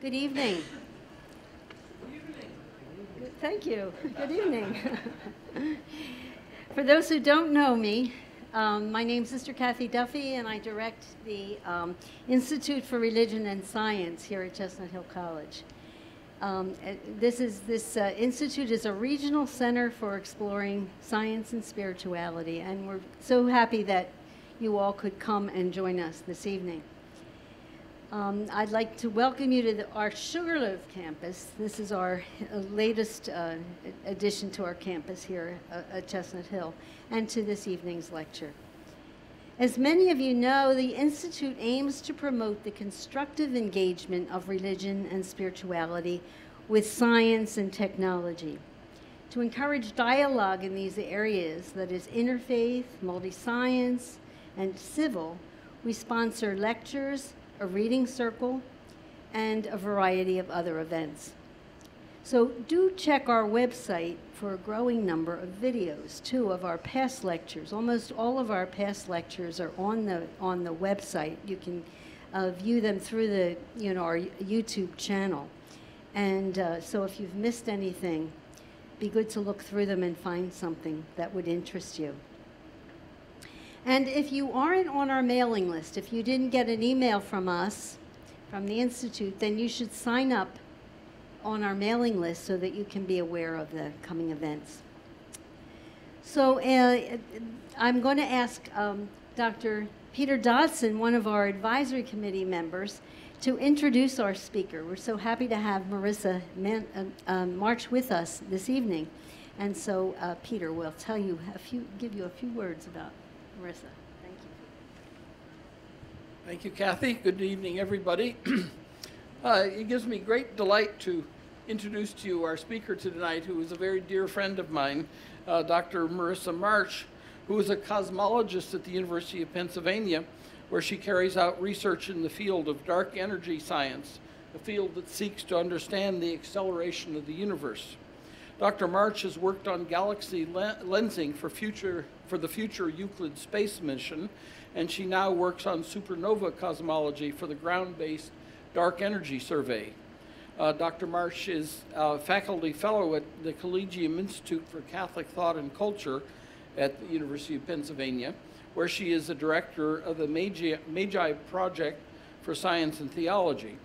Good evening. Thank you. Good evening. For those who don't know me, my name is Sister Kathy Duffy, and I direct the Institute for Religion and Science here at Chestnut Hill College. This institute is a regional center for exploring science and spirituality, and we're so happy that you all could come and join us this evening. I'd like to welcome you to our Sugarloaf campus. This is our latest addition to our campus here at Chestnut Hill, and to this evening's lecture. As many of you know, the Institute aims to promote the constructive engagement of religion and spirituality with science and technology, to encourage dialogue in these areas, that is interfaith, multi-science, and civil. We sponsor lectures, a reading circle, and a variety of other events. So do check our website for a growing number of videos, too, of our past lectures. Almost all of our past lectures are on the website. You can view them through the, our YouTube channel. And so if you've missed anything, be good to look through them and find something that would interest you. And if you aren't on our mailing list, if you didn't get an email from us, from the Institute, then you should sign up on our mailing list so that you can be aware of the coming events. So I'm going to ask Dr. Peter Dodson, one of our advisory committee members, to introduce our speaker. We're so happy to have Marisa March with us this evening. And so Peter will tell you give you a few words about Marisa. Thank you. Thank you, Kathy. Good evening, everybody. It gives me great delight to introduce to you our speaker tonight, who is a very dear friend of mine, Dr. Marisa March, who is a cosmologist at the University of Pennsylvania, where she carries out research in the field of dark energy science, a field that seeks to understand the acceleration of the universe. Dr. March has worked on galaxy lensing for the future Euclid space mission, and she now works on supernova cosmology for the ground-based Dark Energy Survey. Dr. March is a faculty fellow at the Collegium Institute for Catholic Thought and Culture at the University of Pennsylvania, where she is the director of the MAGI Project for Science and Theology.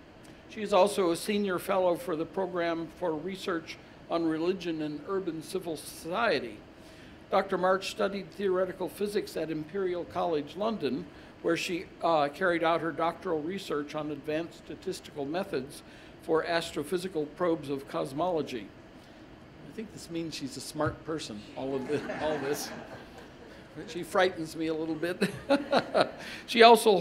She is also a senior fellow for the Program for Research on Religion and Urban Civil Society. Dr. March studied theoretical physics at Imperial College London, where she carried out her doctoral research on advanced statistical methods for astrophysical probes of cosmology. I think this means she's a smart person, all this. She frightens me a little bit. She also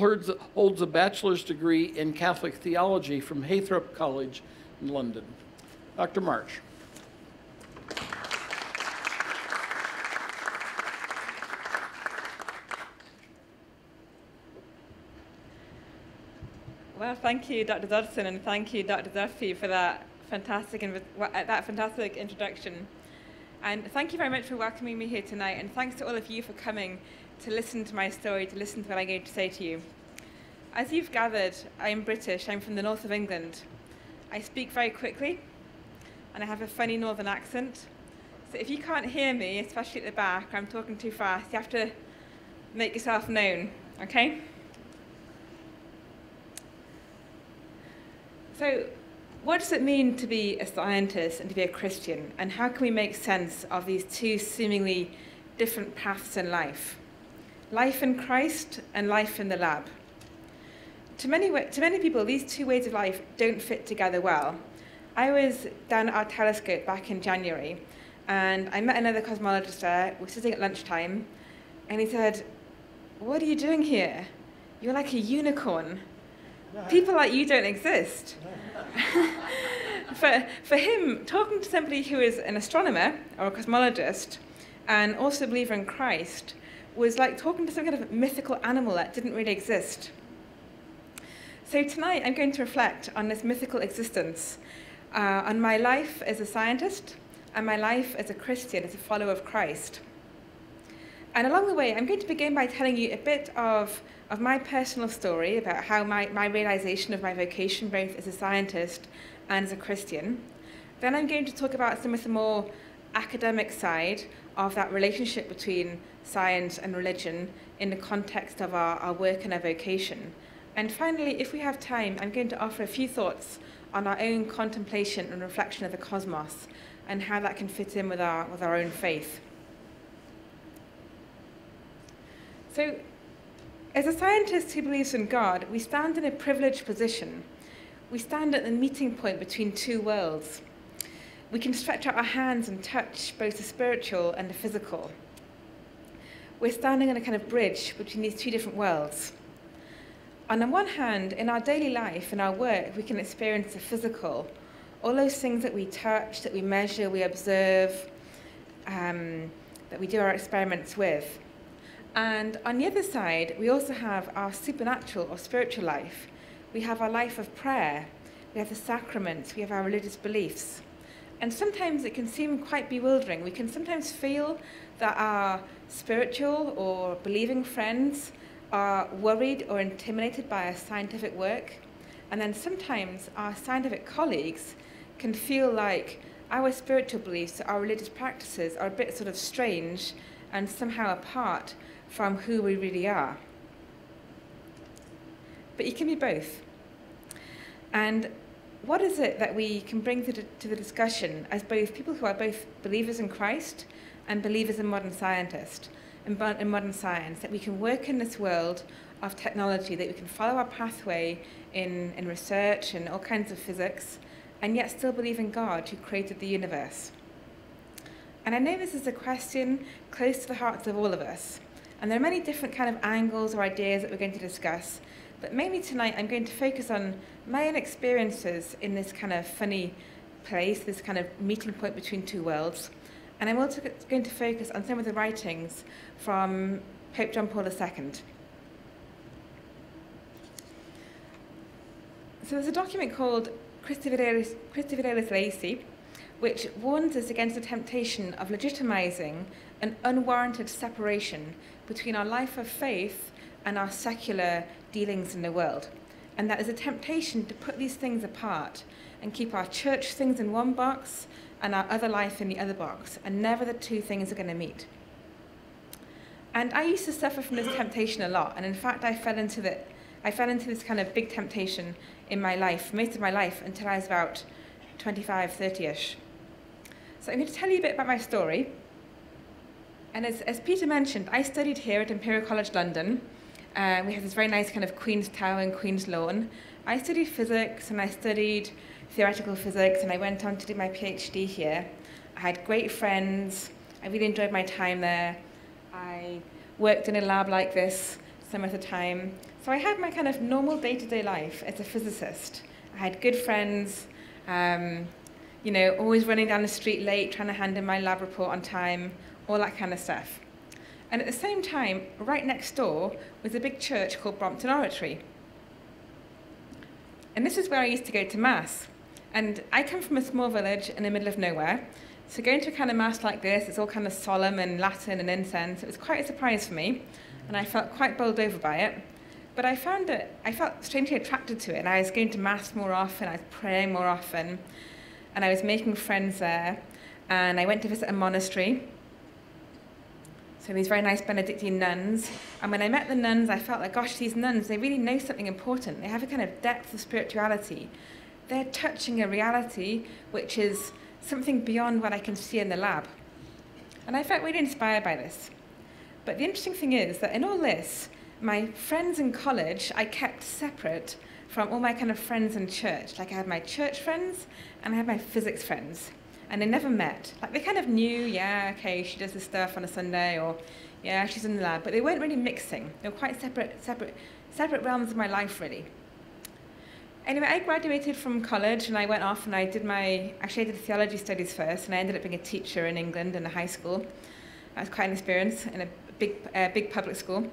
holds a bachelor's degree in Catholic theology from Heythrop College in London. Dr. March. Well, thank you, Dr. Dodson, and thank you, Dr. Duffy, for that fantastic introduction. And thank you very much for welcoming me here tonight, and thanks to all of you for coming to listen to my story, to listen to what I'm going to say to you. As you've gathered, I'm British. I'm from the north of England. I speak very quickly, and I have a funny northern accent. So if you can't hear me, especially at the back, I'm talking too fast, you have to make yourself known, okay? So what does it mean to be a scientist and to be a Christian? And how can we make sense of these two seemingly different paths in life? Life in Christ and life in the lab. To many people, these two ways of life don't fit together well. I was down at our telescope back in January, and I met another cosmologist there. We were sitting at lunchtime, and he said, "What are you doing here? You're like a unicorn. People like you don't exist." for him, talking to somebody who is an astronomer or a cosmologist and also a believer in Christ was like talking to some kind of mythical animal that didn't really exist. So tonight I'm going to reflect on this mythical existence, on my life as a scientist and my life as a Christian, as a follower of Christ. And along the way, I'm going to begin by telling you a bit of my personal story about how my realization of my vocation, both as a scientist and as a Christian. Then I'm going to talk about some of the more academic side of that relationship between science and religion in the context of our work and our vocation. And finally, if we have time, I'm going to offer a few thoughts on our own contemplation and reflection of the cosmos and how that can fit in with our own faith. So, as a scientist who believes in God, we stand in a privileged position. We stand at the meeting point between two worlds. We can stretch out our hands and touch both the spiritual and the physical. We're standing on a kind of bridge between these two different worlds. On the one hand, in our daily life, in our work, we can experience the physical, all those things that we touch, that we measure, we observe, that we do our experiments with. And on the other side, we also have our supernatural or spiritual life. We have our life of prayer, we have the sacraments, we have our religious beliefs. And sometimes it can seem quite bewildering. We can sometimes feel that our spiritual or believing friends are worried or intimidated by our scientific work. And then sometimes our scientific colleagues can feel like our spiritual beliefs, our religious practices are a bit sort of strange and somehow apart from who we really are. But it can be both. And what is it that we can bring to the discussion as both people who are both believers in Christ and believers in modern scientists, in modern science, that we can work in this world of technology, that we can follow our pathway in research and all kinds of physics, and yet still believe in God who created the universe? And I know this is a question close to the hearts of all of us, and there are many different kind of angles or ideas that we're going to discuss. But mainly tonight, I'm going to focus on my own experiences in this kind of funny place, this kind of meeting point between two worlds. And I'm also going to focus on some of the writings from Pope John Paul II. So there's a document called Christifidelis Laici, which warns us against the temptation of legitimizing an unwarranted separation between our life of faith and our secular dealings in the world. And that is a temptation to put these things apart and keep our church things in one box and our other life in the other box, and never the two things are going to meet. And I used to suffer from this temptation a lot, and in fact I fell into this kind of big temptation in my life, most of my life, until I was about 25, 30-ish. So I'm going to tell you a bit about my story. And as Peter mentioned, I studied here at Imperial College London. We have this very nice kind of Queen's Tower and Queen's Lawn. I studied physics, and I studied theoretical physics, and I went on to do my PhD here. I had great friends. I really enjoyed my time there. I worked in a lab like this some of the time. So I had my kind of normal day-to-day life as a physicist. I had good friends, you know, always running down the street late, trying to hand in my lab report on time, all that kind of stuff. And at the same time, right next door was a big church called Brompton Oratory. And this is where I used to go to Mass. And I come from a small village in the middle of nowhere, so going to a kind of Mass like this, it's all kind of solemn and Latin and incense. It was quite a surprise for me, and I felt quite bowled over by it. But I felt strangely attracted to it, and I was going to Mass more often, I was praying more often, and I was making friends there, and I went to visit a monastery. So these very nice Benedictine nuns. And when I met the nuns, I felt like, gosh, these nuns, they really know something important. They have a kind of depth of spirituality. They're touching a reality which is something beyond what I can see in the lab. And I felt really inspired by this. But the interesting thing is that in all this, my friends in college, I kept separate from all my kind of friends in church. Like I had my church friends and I had my physics friends. And they never met. Like they kind of knew, yeah, okay, she does this stuff on a Sunday, or yeah, she's in the lab. But they weren't really mixing. They were quite separate realms of my life, really. Anyway, I graduated from college and I went off and I did actually I did theology studies first, and I ended up being a teacher in England in a high school. That was quite an experience in a big public school.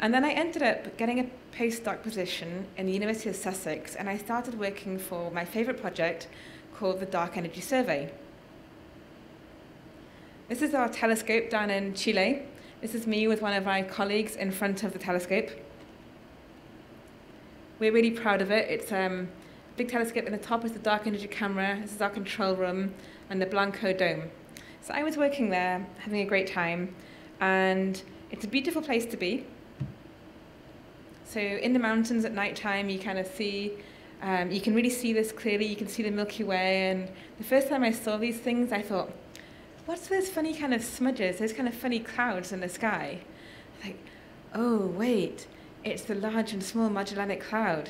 And then I ended up getting a postdoc position in the University of Sussex, and I started working for my favorite project called the Dark Energy Survey. This is our telescope down in Chile, This is me with one of my colleagues in front of the telescope. We're really proud of it. It's a big telescope, and the top is the dark energy camera. This is our control room and the Blanco Dome. So I was working there, having a great time, and it's a beautiful place to be. So in the mountains at nighttime, you kind of see, you can really see this clearly. You can see the Milky Way, and the first time I saw these things, I thought, what's those funny kind of smudges, those kind of funny clouds in the sky? I was like, oh, wait, it's the large and small Magellanic Cloud.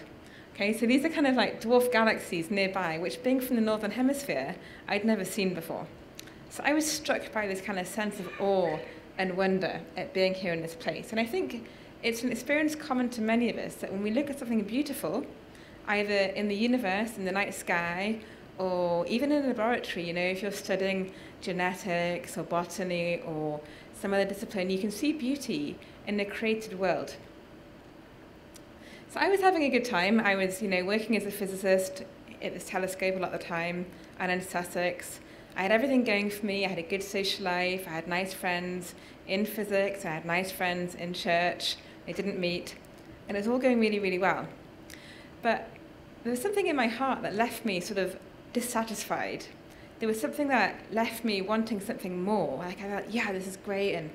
Okay, so these are kind of like dwarf galaxies nearby, which being from the Northern Hemisphere, I'd never seen before. So I was struck by this kind of sense of awe and wonder at being here in this place. And I think it's an experience common to many of us, that when we look at something beautiful, either in the universe, in the night sky, or even in a laboratory, you know, if you're studying genetics or botany or some other discipline, you can see beauty in the created world. So I was having a good time. I was, you know, working as a physicist at this telescope a lot of the time, and in Sussex. I had everything going for me. I had a good social life. I had nice friends in physics. I had nice friends in church. They didn't meet. And it was all going really, really well. But there was something in my heart that left me sort of dissatisfied. There was something that left me wanting something more. Like, I thought, yeah, this is great. And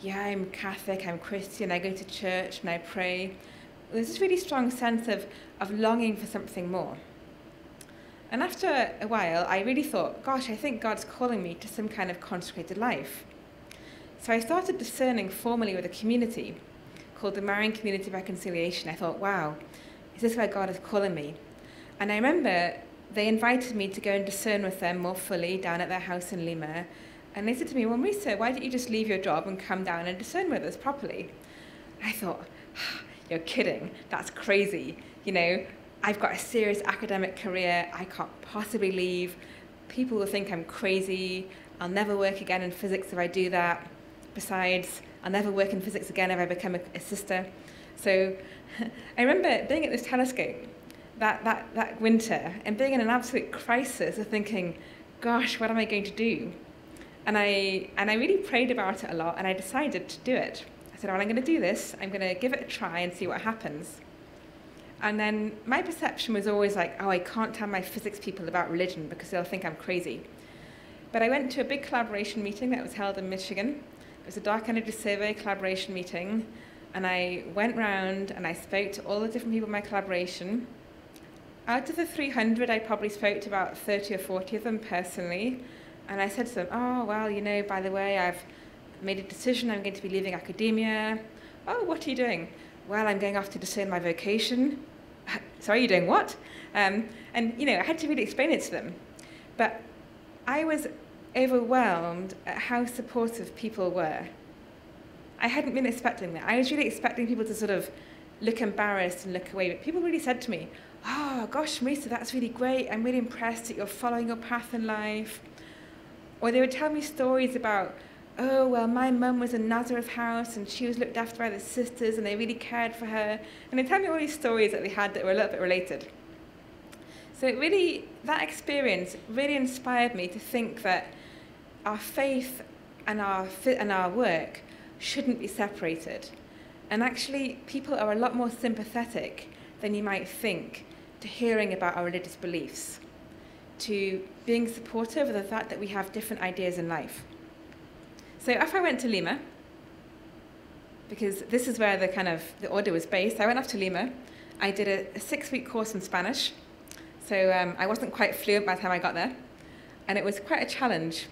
yeah, I'm Catholic, I'm Christian, I go to church and I pray. There's this really strong sense of longing for something more. And after a while, I really thought, gosh, I think God's calling me to some kind of consecrated life. So I started discerning formally with a community called the Marian Community of Reconciliation. I thought, wow, is this where God is calling me? And I remember they invited me to go and discern with them more fully down at their house in Lima. And they said to me, well, Marisa, why don't you just leave your job and come down and discern with us properly? I thought, you're kidding, that's crazy. You know, I've got a serious academic career, I can't possibly leave. People will think I'm crazy. I'll never work again in physics if I do that. Besides, I'll never work in physics again if I become a sister. So I remember being at this telescope that winter and being in an absolute crisis of thinking, gosh, what am I going to do? And I really prayed about it a lot, and I decided to do it. I said, well, I'm going to do this, I'm going to give it a try and see what happens. And then my perception was always like, oh, I can't tell my physics people about religion because they'll think I'm crazy. But I went to a big collaboration meeting that was held in Michigan. It was a Dark Energy Survey collaboration meeting. And I went round and I spoke to all the different people in my collaboration. Out of the 300, I probably spoke to about 30 or 40 of them personally. And I said to them, oh, well, you know, by the way, I've made a decision, I'm going to be leaving academia. Oh, what are you doing? Well, I'm going off to discern my vocation. Sorry, you're doing what? And, you know, I had to really explain it to them. But I was overwhelmed at how supportive people were. I hadn't been expecting that. I was really expecting people to sort of look embarrassed and look away. But people really said to me, oh, gosh, Marisa, that's really great. I'm really impressed that you're following your path in life. Or they would tell me stories about, oh, well, my mum was in Nazareth house, and she was looked after by the sisters, and they really cared for her. And they tell me all these stories that they had that were a little bit related. So it really, that experience really inspired me to think that our faith and our work shouldn't be separated. And actually, people are a lot more sympathetic than you might think to hearing about our religious beliefs, to being supportive of the fact that we have different ideas in life. So after I went to Lima, because this is where the kind of the order was based, I went off to Lima. I did a 6-week course in Spanish, so I wasn't quite fluent by the time I got there, and it was quite a challenge.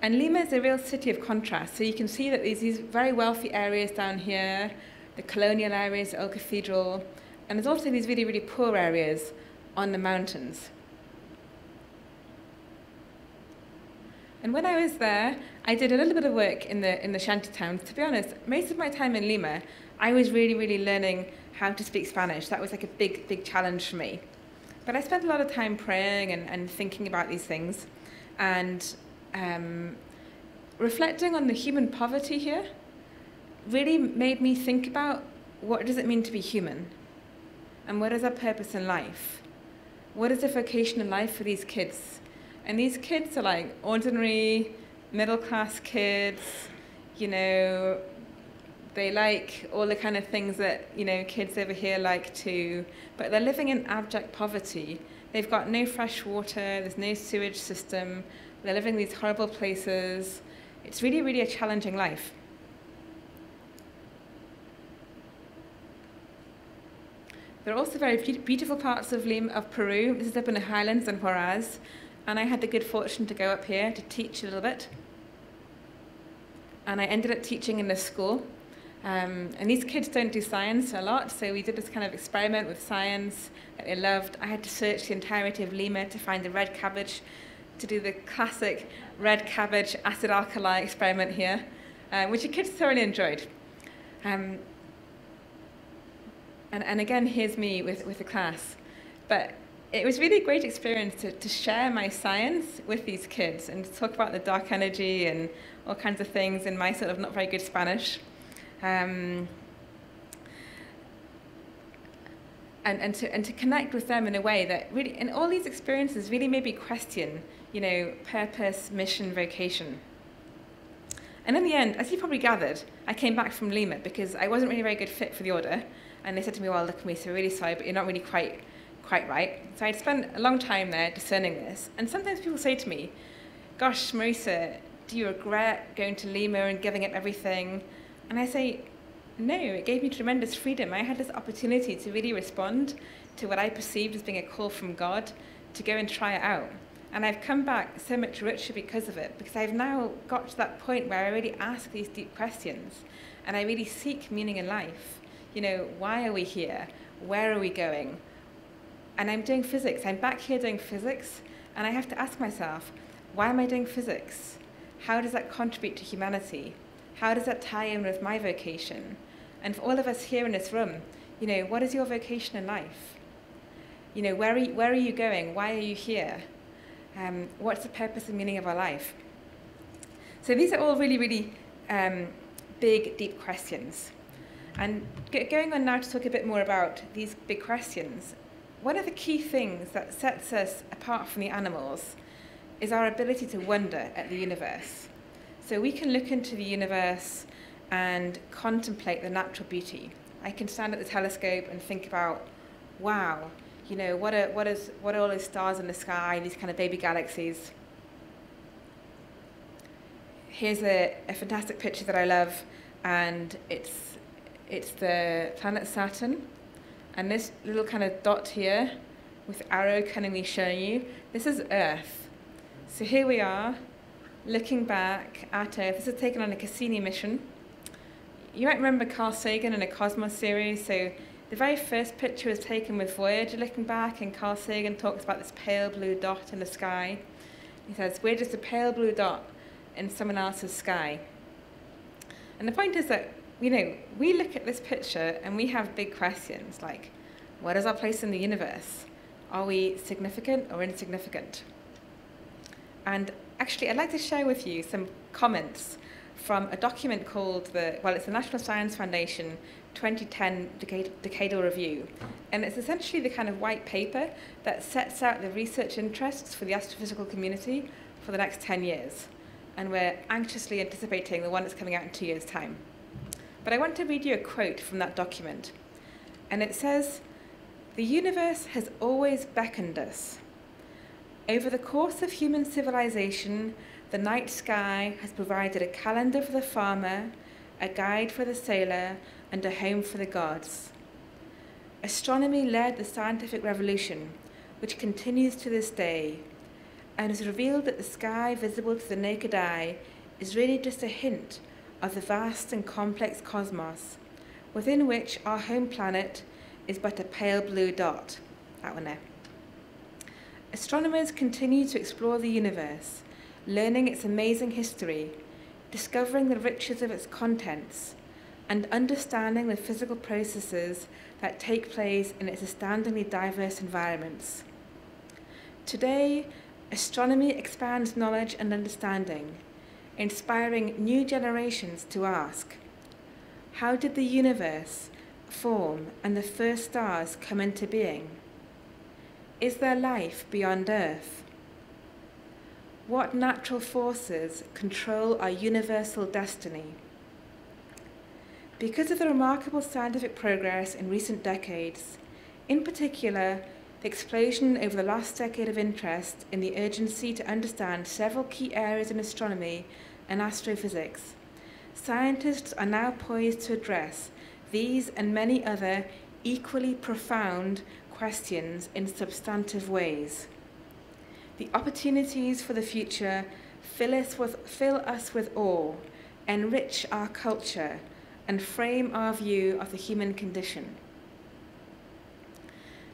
And Lima is a real city of contrast, so you can see that there's these very wealthy areas down here, the colonial areas, the old cathedral, and there's also these really, really poor areas on the mountains. And when I was there, I did a little bit of work in the shanty towns. To be honest, most of my time in Lima, I was really, really learning how to speak Spanish. That was like a big, big challenge for me. But I spent a lot of time praying and thinking about these things and reflecting on the human poverty here really made me think about what does it mean to be human? And what is our purpose in life? What is the vocation in life for these kids? And these kids are like ordinary, middle-class kids, you know, They like all the kind of things that, you know, kids over here like too, but they're living in abject poverty. They've got no fresh water, there's no sewage system, they're living in these horrible places. It's really, really a challenging life. There are also very beautiful parts of Lima, of Peru. This is up in the highlands in Huaraz, and I had the good fortune to go up here to teach a little bit. And I ended up teaching in this school. And these kids don't do science a lot, so we did this kind of experiment with science that they loved. I had to search the entirety of Lima to find the red cabbage, to do the classic red cabbage acid alkali experiment here, which the kids thoroughly enjoyed. And again, here's me with the class. But it was really a great experience to share my science with these kids and to talk about the dark energy and all kinds of things in my sort of not very good Spanish. And to connect with them in a way that really, and all these experiences really made me question, you know, purpose, mission, vocation. And in the end, as you probably gathered, I came back from Lima because I wasn't really a very good fit for the order. And they said to me, well, look, Marisa, really sorry, but you're not really quite right. So I'd spent a long time there discerning this. And sometimes people say to me, gosh, Marisa, do you regret going to Lima and giving up everything? And I say, no, it gave me tremendous freedom. I had this opportunity to really respond to what I perceived as being a call from God to go and try it out. And I've come back so much richer because of it, because I've now got to that point where I really ask these deep questions and I really seek meaning in life. You know, why are we here? Where are we going? And I'm doing physics. I'm back here doing physics, and I have to ask myself, why am I doing physics? How does that contribute to humanity? How does that tie in with my vocation? And for all of us here in this room, you know, what is your vocation in life? You know, where are you going? Why are you here? What's the purpose and meaning of our life? So these are all really, really big, deep questions. And going on now to talk a bit more about these big questions, one of the key things that sets us apart from the animals is our ability to wonder at the universe. So we can look into the universe and contemplate the natural beauty. I can stand at the telescope and think about, wow, you know, what are all those stars in the sky, these kind of baby galaxies. Here's a fantastic picture that I love, and it's the planet Saturn. And this little kind of dot here, with the arrow cunningly showing you, this is Earth. So here we are, looking back at Earth. This is taken on a Cassini mission. You might remember Carl Sagan in a Cosmos series. So the very first picture was taken with Voyager looking back, and Carl Sagan talks about this pale blue dot in the sky. He says, we're just a pale blue dot in someone else's sky. And the point is that, you know, we look at this picture and we have big questions like, what is our place in the universe? Are we significant or insignificant? And actually, I'd like to share with you some comments from a document called the, well, it's the National Science Foundation 2010 Decadal Review. And it's essentially the kind of white paper that sets out the research interests for the astrophysical community for the next 10 years. And we're anxiously anticipating the one that's coming out in 2 years' time. But I want to read you a quote from that document. And it says, "The universe has always beckoned us. Over the course of human civilization, the night sky has provided a calendar for the farmer, a guide for the sailor, and a home for the gods. Astronomy led the scientific revolution, which continues to this day, and has revealed that the sky visible to the naked eye is really just a hint of the vast and complex cosmos, within which our home planet is but a pale blue dot." That one there. Astronomers continue to explore the universe, learning its amazing history, discovering the riches of its contents, and understanding the physical processes that take place in its astoundingly diverse environments. Today, astronomy expands knowledge and understanding, inspiring new generations to ask, how did the universe form and the first stars come into being? Is there life beyond Earth? What natural forces control our universal destiny? Because of the remarkable scientific progress in recent decades, in particular, the explosion over the last decade of interest in the urgency to understand several key areas in astronomy and astrophysics, scientists are now poised to address these and many other equally profound questions in substantive ways. The opportunities for the future fill us with awe, enrich our culture, and frame our view of the human condition.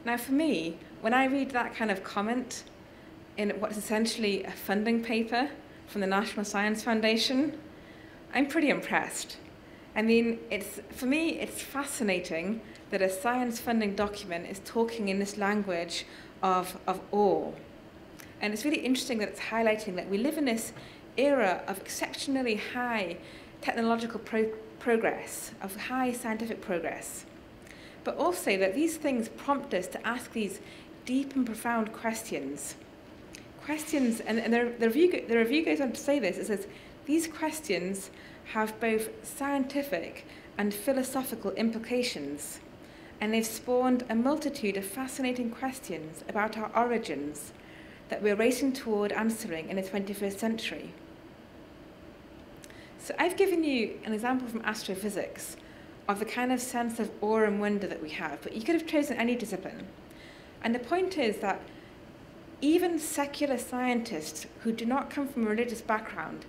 Now for me, when I read that kind of comment in what's essentially a funding paper from the National Science Foundation, I'm pretty impressed. I mean, for me, it's fascinating that a science funding document is talking in this language of awe. And it's really interesting that it's highlighting that we live in this era of exceptionally high technological progress, of high scientific progress. But also that these things prompt us to ask these deep and profound questions. And the review goes on to say this, it says, these questions have both scientific and philosophical implications, and they've spawned a multitude of fascinating questions about our origins that we're racing toward answering in the 21st century. So I've given you an example from astrophysics of the kind of sense of awe and wonder that we have, but you could have chosen any discipline. And the point is that even secular scientists who do not come from a religious background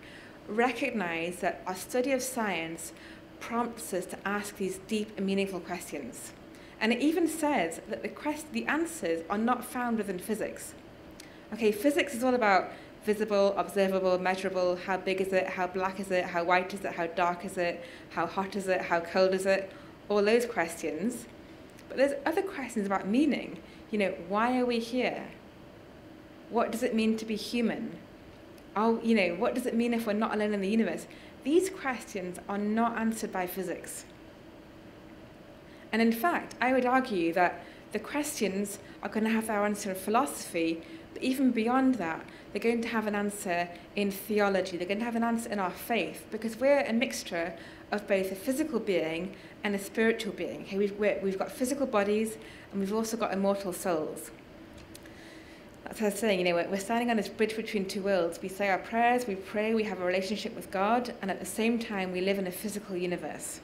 recognize that our study of science prompts us to ask these deep and meaningful questions. And it even says that the answers are not found within physics. Okay, physics is all about visible, observable, measurable, how big is it, how black is it, how white is it, how dark is it, how hot is it, how cold is it, all those questions. But there's other questions about meaning. You know, why are we here? What does it mean to be human? What does it mean if we're not alone in the universe? These questions are not answered by physics. And in fact, I would argue that the questions are going to have their answer in philosophy, but even beyond that, they're going to have an answer in theology. They're going to have an answer in our faith, because we're a mixture of both a physical being and a spiritual being. Okay, we've got physical bodies, and we've also got immortal souls. That's how I was saying, you know, we're standing on this bridge between two worlds. We say our prayers, we pray, we have a relationship with God, and at the same time, we live in a physical universe.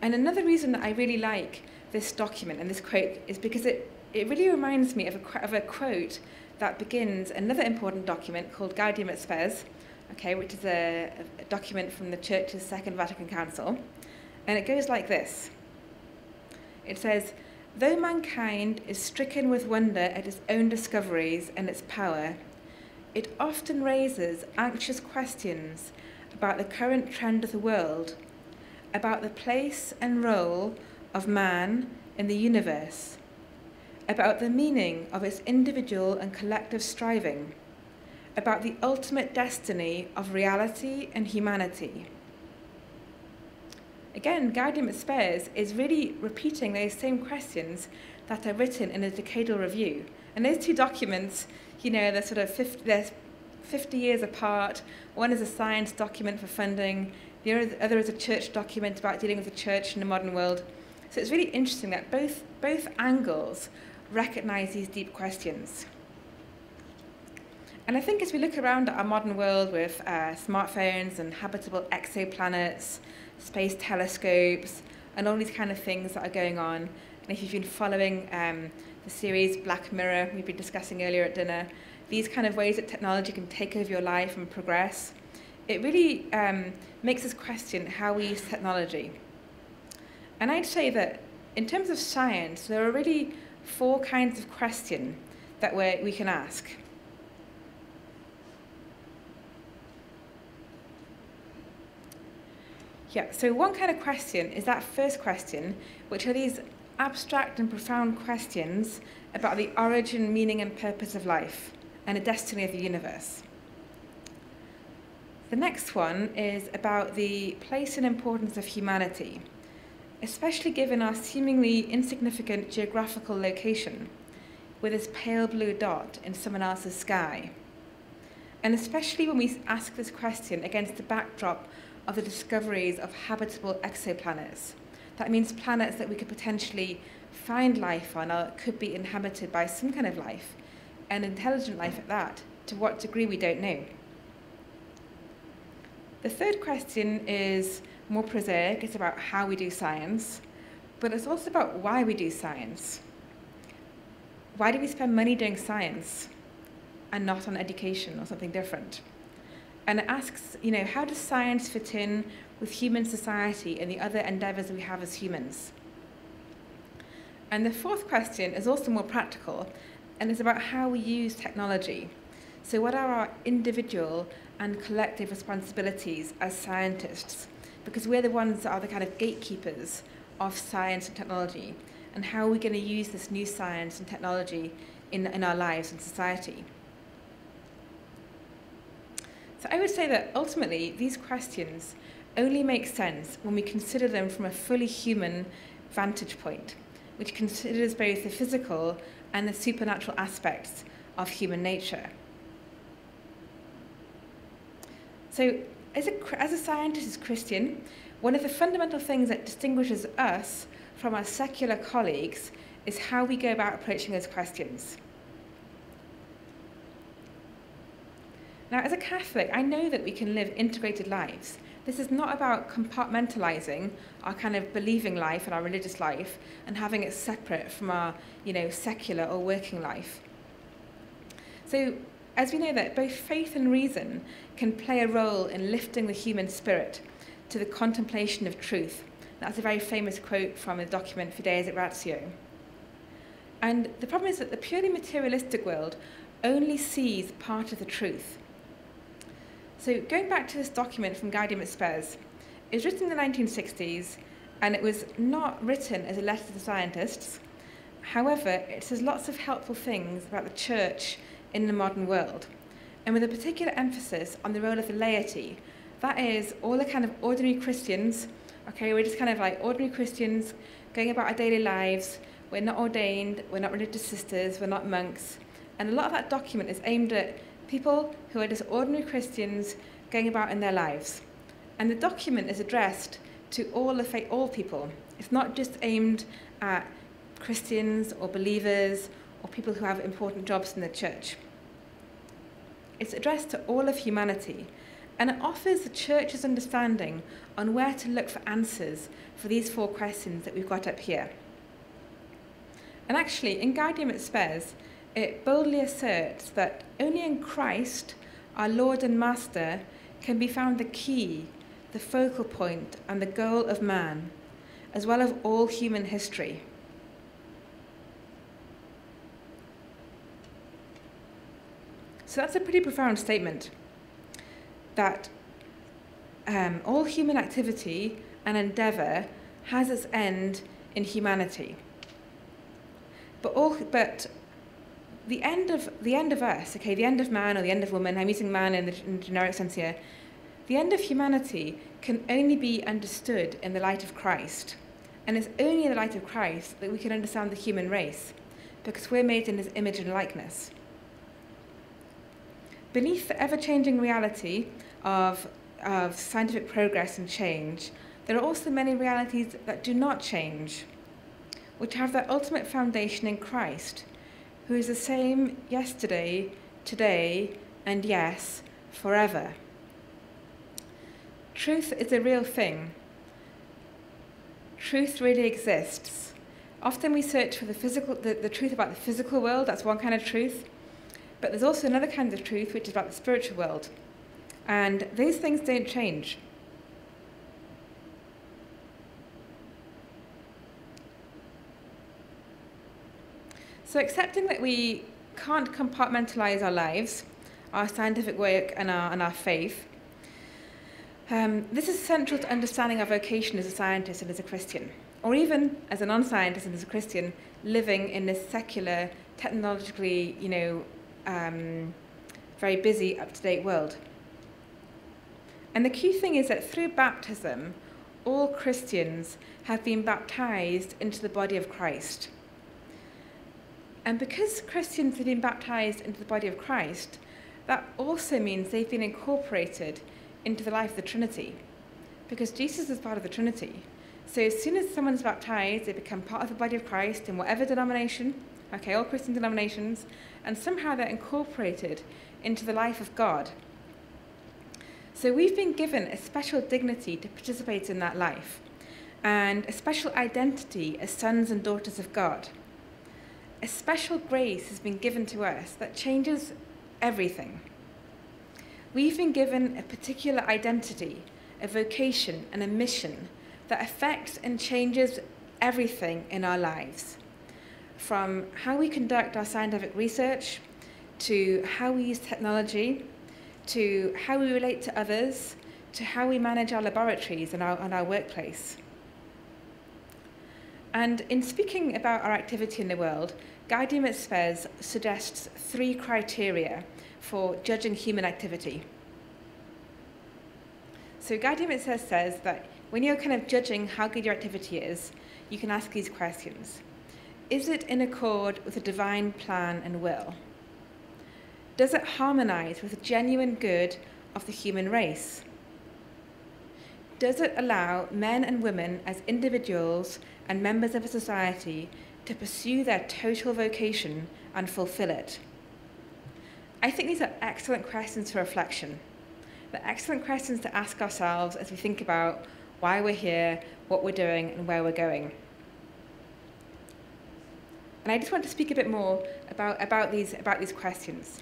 And another reason that I really like this document and this quote is because it really reminds me of a quote that begins another important document called Gaudium et Spes, okay, which is a document from the Church's Second Vatican Council. And it goes like this. It says, though mankind is stricken with wonder at its own discoveries and its power, it often raises anxious questions about the current trend of the world, about the place and role of man in the universe, about the meaning of its individual and collective striving, about the ultimate destiny of reality and humanity. Again, Gaudium et Spes is really repeating those same questions that are written in a decadal review. And those two documents, you know, they're sort of 50 years apart. One is a science document for funding, the other is a church document about dealing with the church in the modern world. So it's really interesting that both angles recognize these deep questions. And I think as we look around at our modern world with smartphones and habitable exoplanets, space telescopes, and all these kind of things that are going on, and if you've been following the series Black Mirror we've been discussing earlier at dinner, these kind of ways that technology can take over your life and progress, it really makes us question how we use technology. And I'd say that in terms of science, there are really four kinds of question that we can ask. Yeah, so one kind of question is that first question, which are these abstract and profound questions about the origin, meaning, and purpose of life and the destiny of the universe. The next one is about the place and importance of humanity, especially given our seemingly insignificant geographical location with this pale blue dot in someone else's sky. And especially when we ask this question against the backdrop of the discoveries of habitable exoplanets. That means planets that we could potentially find life on, or could be inhabited by some kind of life, and intelligent life at that. To what degree, we don't know. The third question is more prosaic. It's about how we do science, but it's also about why we do science. Why do we spend money doing science and not on education or something different? And it asks, you know, how does science fit in with human society and the other endeavors that we have as humans? And the fourth question is also more practical, and it's about how we use technology. So what are our individual and collective responsibilities as scientists? Because we're the ones that are the kind of gatekeepers of science and technology, and how are we going to use this new science and technology in our lives and society? So I would say that ultimately these questions only make sense when we consider them from a fully human vantage point, which considers both the physical and the supernatural aspects of human nature. So as a scientist, as Christian, one of the fundamental things that distinguishes us from our secular colleagues is how we go about approaching those questions. Now, as a Catholic, I know that we can live integrated lives. This is not about compartmentalizing our kind of believing life and our religious life and having it separate from our, you know, secular or working life. So, as we know that both faith and reason can play a role in lifting the human spirit to the contemplation of truth. That's a very famous quote from the document Fides et Ratio. And the problem is that the purely materialistic world only sees part of the truth. So going back to this document from Gaudium et Spes, it was written in the 1960s, and it was not written as a letter to the scientists. However, it says lots of helpful things about the church in the modern world, and with a particular emphasis on the role of the laity. That is, all the kind of ordinary Christians. Okay, we're just kind of like ordinary Christians going about our daily lives. We're not ordained, we're not religious sisters, we're not monks. And a lot of that document is aimed at people who are just ordinary Christians going about in their lives. And the document is addressed to all people. It's not just aimed at Christians or believers or people who have important jobs in the church. It's addressed to all of humanity, and it offers the church's understanding on where to look for answers for these four questions that we've got up here. And actually, in Gaudium et Spes, it boldly asserts that only in Christ, our Lord and Master, can be found the key, the focal point, and the goal of man, as well as all human history. So that's a pretty profound statement, that all human activity and endeavor has its end in humanity. But the end of us, okay, the end of man or the end of woman, I'm using man in the generic sense here, the end of humanity can only be understood in the light of Christ. And it's only in the light of Christ that we can understand the human race, because we're made in his image and likeness. Beneath the ever-changing reality of scientific progress and change, there are also many realities that do not change, which have their ultimate foundation in Christ, who is the same yesterday, today, and yes, forever. Truth is a real thing. Truth really exists. Often we search for the truth about the physical world. That's one kind of truth. But there's also another kind of truth, which is about the spiritual world. And those things don't change. So accepting that we can't compartmentalize our lives, our scientific work, and our faith, this is central to understanding our vocation as a scientist and as a Christian, or even as a non-scientist and as a Christian, living in this secular, technologically, you know, very busy, up-to-date world. And the key thing is that through baptism, all Christians have been baptized into the body of Christ. And because Christians have been baptized into the body of Christ, that also means they've been incorporated into the life of the Trinity. because Jesus is part of the Trinity. So as soon as someone's baptized, they become part of the body of Christ in whatever denomination, okay, all Christian denominations, and somehow they're incorporated into the life of God. So we've been given a special dignity to participate in that life, and a special identity as sons and daughters of God. A special grace has been given to us that changes everything. We've been given a particular identity, a vocation, and a mission that affects and changes everything in our lives, from how we conduct our scientific research, to how we use technology, to how we relate to others, to how we manage our laboratories and our workplace. And in speaking about our activity in the world, Gaudium et Spes suggests three criteria for judging human activity. So Gaudium et Spes says that when you're kind of judging how good your activity is, you can ask these questions. Is it in accord with the divine plan and will? Does it harmonize with the genuine good of the human race? Does it allow men and women as individuals and members of a society to pursue their total vocation and fulfill it? I think these are excellent questions for reflection. They're excellent questions to ask ourselves as we think about why we're here, what we're doing, and where we're going. And I just want to speak a bit more about these questions.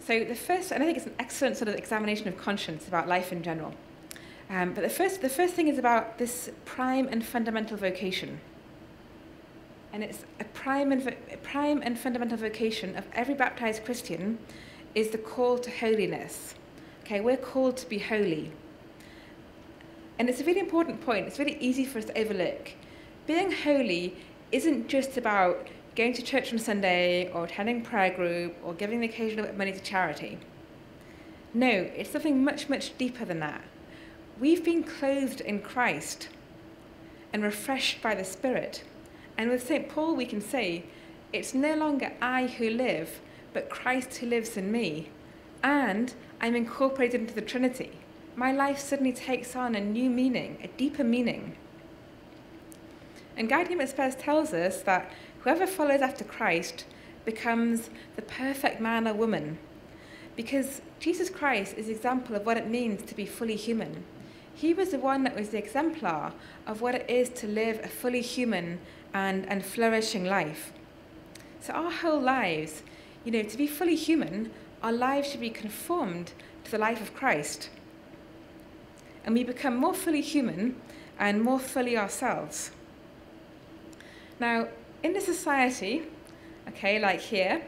So the first, and I think it's an excellent sort of examination of conscience about life in general. But the first thing is about this prime and fundamental vocation. And it's a prime and fundamental vocation of every baptized Christian is the call to holiness. Okay, we're called to be holy. And it's a really important point. It's really easy for us to overlook. Being holy isn't just about going to church on Sunday or attending prayer group or giving the occasional bit of money to charity. No, it's something much, much deeper than that. We've been clothed in Christ and refreshed by the Spirit. And with St. Paul, we can say, it's no longer I who live, but Christ who lives in me. And I'm incorporated into the Trinity. My life suddenly takes on a new meaning, a deeper meaning. And Gaudium et Spes tells us that whoever follows after Christ becomes the perfect man or woman, because Jesus Christ is an example of what it means to be fully human. He was the one that was the exemplar of what it is to live a fully human and flourishing life. So our whole lives, you know, to be fully human, our lives should be conformed to the life of Christ. And we become more fully human and more fully ourselves. Now, in a society, okay, like here,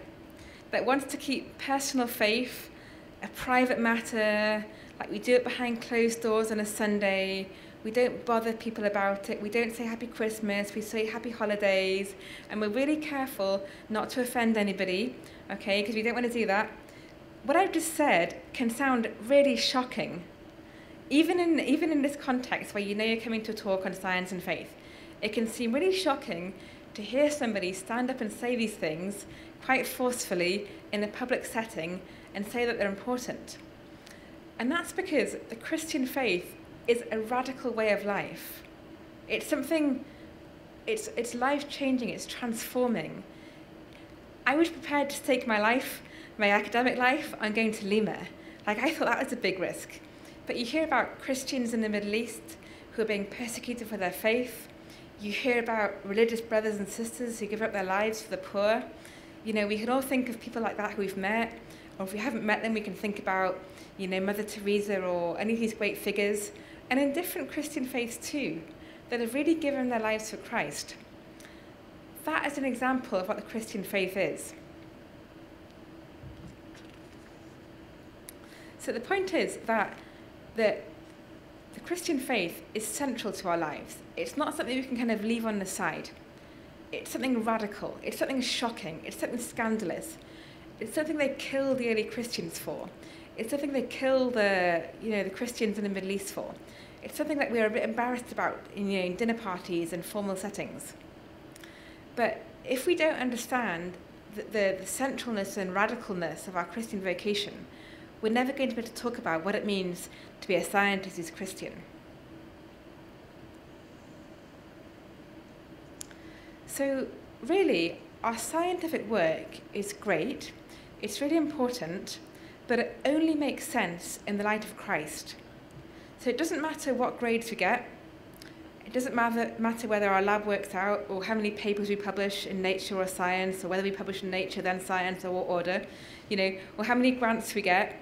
that wants to keep personal faith a private matter, like we do it behind closed doors on a Sunday, we don't bother people about it, we don't say Happy Christmas, we say Happy Holidays, and we're really careful not to offend anybody, okay, because we don't want to do that. What I've just said can sound really shocking. Even in this context where you know you're coming to a talk on science and faith, it can seem really shocking to hear somebody stand up and say these things quite forcefully in a public setting and say that they're important. And that's because the Christian faith is a radical way of life. It's something, it's life-changing, it's transforming. I was prepared to stake my life, my academic life, on going to Lima. Like, I thought that was a big risk. But you hear about Christians in the Middle East who are being persecuted for their faith. You hear about religious brothers and sisters who give up their lives for the poor. You know, we can all think of people like that who we've met, or if we haven't met them, we can think about, you know, Mother Teresa or any of these great figures. And in different Christian faiths too, that have really given their lives for Christ. That is an example of what the Christian faith is. So the point is that the Christian faith is central to our lives. It's not something we can kind of leave on the side. It's something radical, it's something shocking, it's something scandalous. It's something they kill the early Christians for. It's something they kill the, you know, the Christians in the Middle East for. It's something that we're a bit embarrassed about in, you know, in dinner parties and formal settings. But if we don't understand the centralness and radicalness of our Christian vocation, we're never going to be able to talk about what it means to be a scientist who's Christian. So really, our scientific work is great, it's really important, but it only makes sense in the light of Christ. So it doesn't matter what grades we get, it doesn't matter whether our lab works out or how many papers we publish in Nature or Science, or whether we publish in Nature, then Science, or what order, you know, or how many grants we get,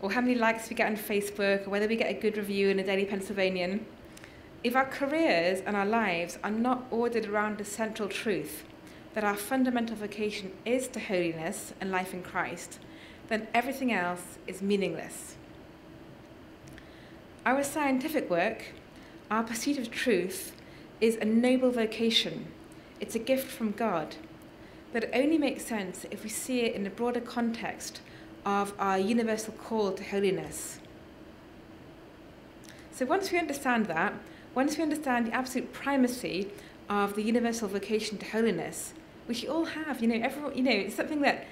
or how many likes we get on Facebook, or whether we get a good review in a Daily Pennsylvanian. If our careers and our lives are not ordered around the central truth, that our fundamental vocation is to holiness and life in Christ, then everything else is meaningless. Our scientific work, our pursuit of truth, is a noble vocation. It's a gift from God, but it only makes sense if we see it in the broader context of our universal call to holiness. So once we understand that, once we understand the absolute primacy of the universal vocation to holiness, which you all have, you know, everyone, you know, it's something that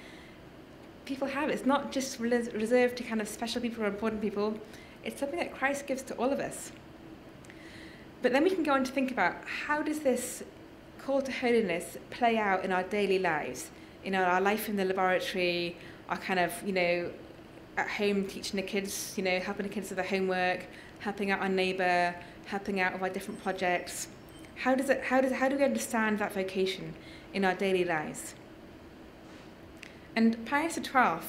people have. It's not just reserved to kind of special people or important people. It's something that Christ gives to all of us. But then we can go on to think about, how does this call to holiness play out in our daily lives? You know, our life in the laboratory, our kind of, you know, at home teaching the kids, you know, helping the kids with their homework, helping out our neighbour, helping out with our different projects. How do we understand that vocation in our daily lives? And Pius XII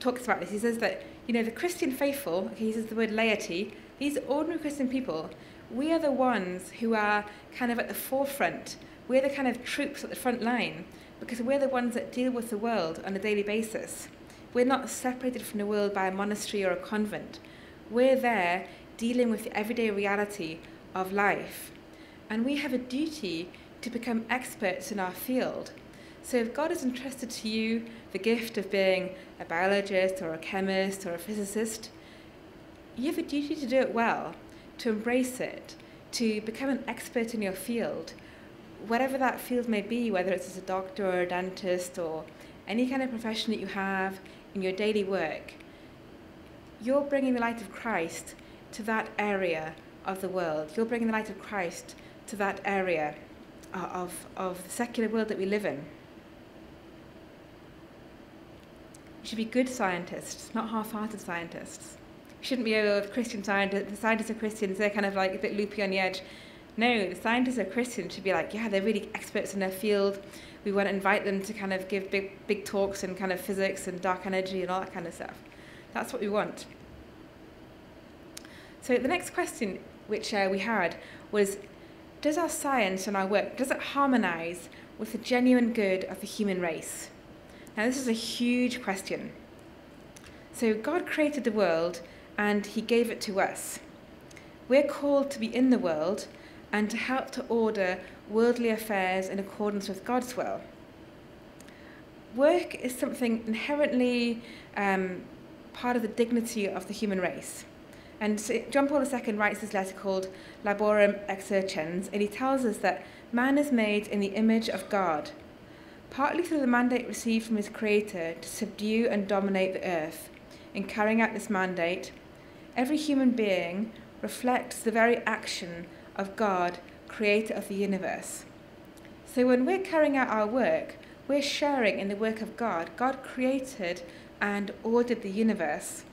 talks about this. He says that, you know, the Christian faithful, he uses the word laity, these ordinary Christian people, we are the ones who are kind of at the forefront. We're the kind of troops at the front line, because we're the ones that deal with the world on a daily basis. We're not separated from the world by a monastery or a convent. We're there dealing with the everyday reality of life. And we have a duty to become experts in our field. So if God has entrusted to you the gift of being a biologist or a chemist or a physicist, you have a duty to do it well, to embrace it, to become an expert in your field, whatever that field may be, whether it's as a doctor or a dentist or any kind of profession that you have in your daily work. You're bringing the light of Christ to that area of the world. You're bringing the light of Christ to that area of the secular world that we live in. We should be good scientists, not half-hearted scientists. We shouldn't be, oh, the scientists are Christians, they're kind of like a bit loopy on the edge. No, the scientists are Christians should be like, yeah, they're really experts in their field. We want to invite them to kind of give big talks in kind of physics and dark energy and all that kind of stuff. That's what we want. So the next question which we had was, does our science and our work, does it harmonize with the genuine good of the human race? Now this is a huge question. So God created the world and he gave it to us. We're called to be in the world and to help to order worldly affairs in accordance with God's will. Work is something inherently part of the dignity of the human race. And John Paul II writes this letter called Laborum Exercens, and he tells us that man is made in the image of God, partly through the mandate received from his creator to subdue and dominate the earth. In carrying out this mandate, every human being reflects the very action of God, creator of the universe. So when we're carrying out our work, we're sharing in the work of God. God created and ordered the universe.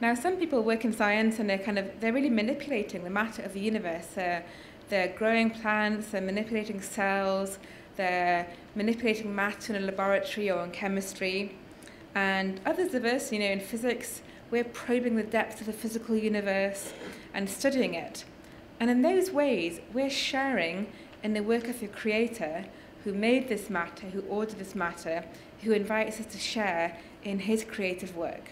Now, some people work in science and they're really manipulating the matter of the universe. They're growing plants, they're manipulating cells, they're manipulating matter in a laboratory or in chemistry. And others of us, you know, in physics, we're probing the depths of the physical universe and studying it. And in those ways, we're sharing in the work of the Creator who made this matter, who ordered this matter, who invites us to share in his creative work.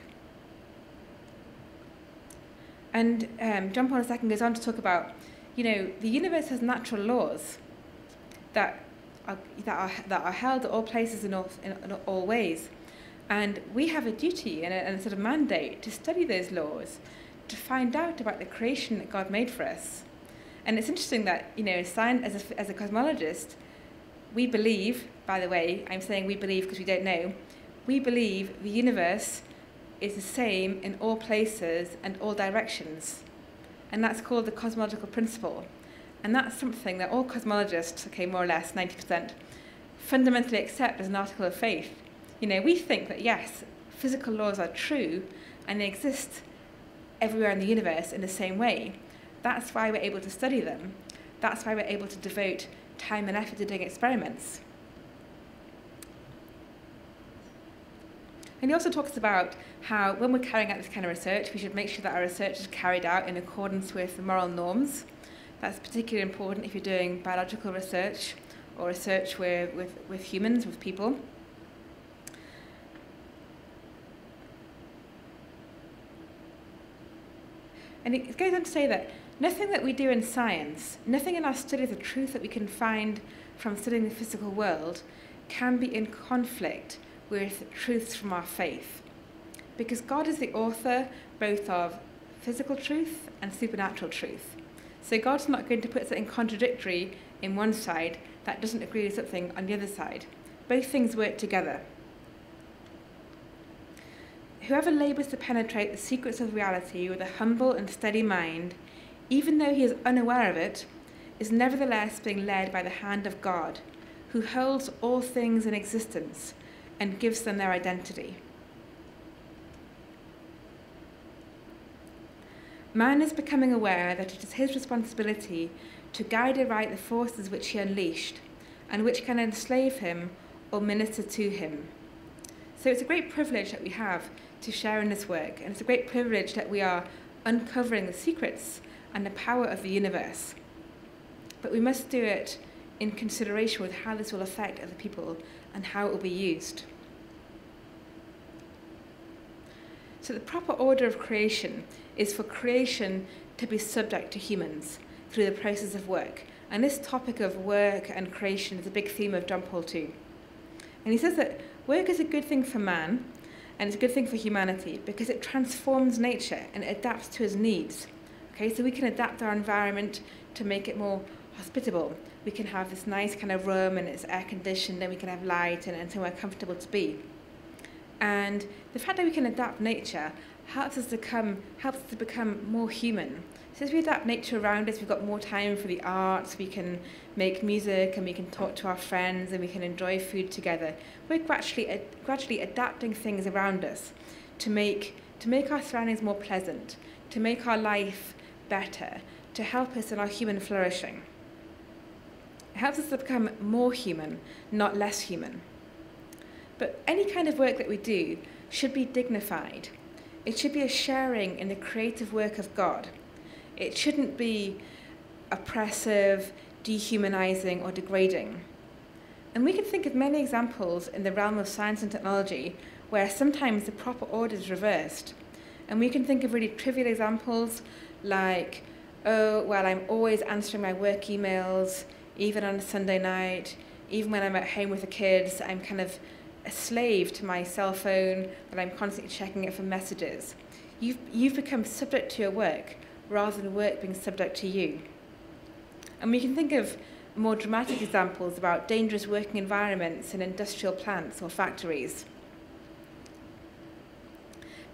And John Paul II goes on to talk about, you know, the universe has natural laws that are held at all places and in all ways. And we have a duty and a sort of mandate to study those laws, to find out about the creation that God made for us. And it's interesting that, you know, as a cosmologist, we believe, by the way, I'm saying we believe because we don't know, we believe the universe is the same in all places and all directions. And that's called the cosmological principle. And that's something that all cosmologists, okay, more or less 90%, fundamentally accept as an article of faith. You know, we think that, yes, physical laws are true and they exist everywhere in the universe in the same way. That's why we're able to study them. That's why we're able to devote time and effort to doing experiments. And he also talks about how when we're carrying out this kind of research, we should make sure that our research is carried out in accordance with moral norms. That's particularly important if you're doing biological research or research with humans, with people. And it goes on to say that nothing that we do in science, nothing in our study of the truth that we can find from studying the physical world can be in conflict with truths from our faith. Because God is the author both of physical truth and supernatural truth. So God's not going to put something contradictory in one side that doesn't agree with something on the other side. Both things work together. Whoever labors to penetrate the secrets of reality with a humble and steady mind, even though he is unaware of it, is nevertheless being led by the hand of God, who holds all things in existence and gives them their identity. Man is becoming aware that it is his responsibility to guide aright the forces which he unleashed and which can enslave him or minister to him. So it's a great privilege that we have to share in this work, and it's a great privilege that we are uncovering the secrets and the power of the universe. But we must do it in consideration with how this will affect other people and how it will be used. So the proper order of creation is for creation to be subject to humans through the process of work. And this topic of work and creation is a big theme of John Paul II. And he says that work is a good thing for man, and it's a good thing for humanity because it transforms nature and it adapts to his needs. Okay, so we can adapt our environment to make it more hospitable. We can have this nice kind of room and it's air conditioned and we can have light and somewhere comfortable to be. And the fact that we can adapt nature helps us to become more human. So as we adapt nature around us, we've got more time for the arts, we can make music and we can talk to our friends and we can enjoy food together. We're gradually adapting things around us to make our surroundings more pleasant, to make our life better, to help us in our human flourishing. It helps us to become more human, not less human. But any kind of work that we do should be dignified. It should be a sharing in the creative work of God. It shouldn't be oppressive, dehumanizing, or degrading. And we can think of many examples in the realm of science and technology where sometimes the proper order is reversed. And we can think of really trivial examples like, oh, well, I'm always answering my work emails, even on a Sunday night, even when I'm at home with the kids, I'm kind of a slave to my cell phone, and I'm constantly checking it for messages. You've become subject to your work rather than work being subject to you. And we can think of more dramatic examples about dangerous working environments in industrial plants or factories.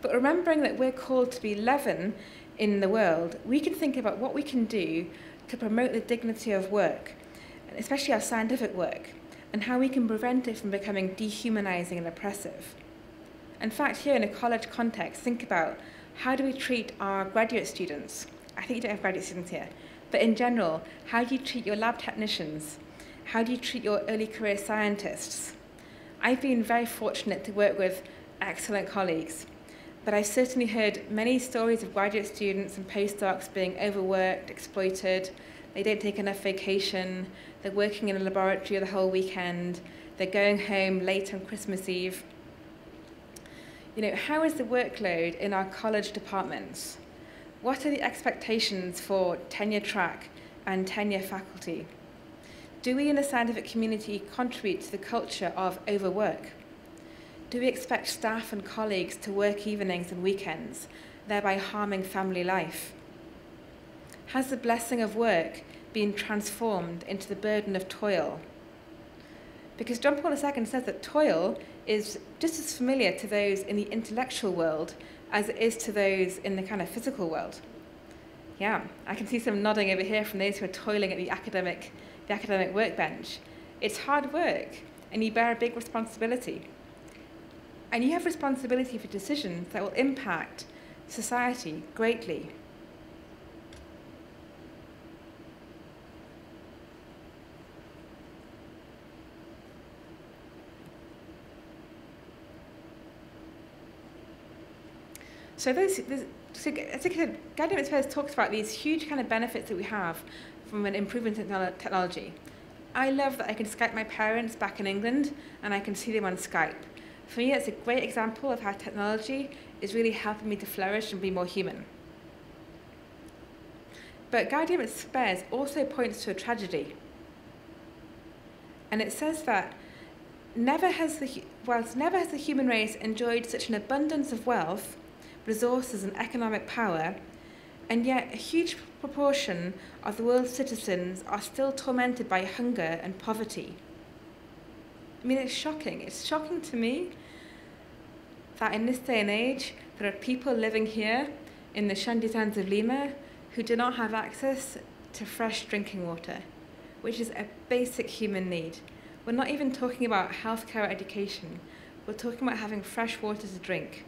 But remembering that we're called to be leaven in the world, we can think about what we can do to promote the dignity of work, especially our scientific work, and how we can prevent it from becoming dehumanizing and oppressive. In fact, here in a college context, think about how do we treat our graduate students? I think you don't have graduate students here, but in general, how do you treat your lab technicians? How do you treat your early career scientists? I've been very fortunate to work with excellent colleagues, but I've certainly heard many stories of graduate students and postdocs being overworked, exploited. They don't take enough vacation, they're working in a laboratory the whole weekend, they're going home late on Christmas Eve. You know, how is the workload in our college departments? What are the expectations for tenure track and tenure faculty? Do we in the scientific community contribute to the culture of overwork? Do we expect staff and colleagues to work evenings and weekends, thereby harming family life? Has the blessing of work been transformed into the burden of toil? Because John Paul II says that toil is just as familiar to those in the intellectual world as it is to those in the kind of physical world. Yeah, I can see some nodding over here from those who are toiling at the academic workbench. It's hard work, and you bear a big responsibility. And you have responsibility for decisions that will impact society greatly. So Gaudium et Spes talks about these huge kind of benefits that we have from an improvement in technology. I love that I can Skype my parents back in England, and I can see them on Skype. For me, that's a great example of how technology is really helping me to flourish and be more human. But Gaudium et Spes also points to a tragedy. And it says that whilst never has the human race enjoyed such an abundance of wealth, resources and economic power, and yet a huge proportion of the world's citizens are still tormented by hunger and poverty. I mean, it's shocking. It's shocking to me that in this day and age, there are people living here in the shantytowns of Lima who do not have access to fresh drinking water, which is a basic human need. We're not even talking about healthcare or education. We're talking about having fresh water to drink.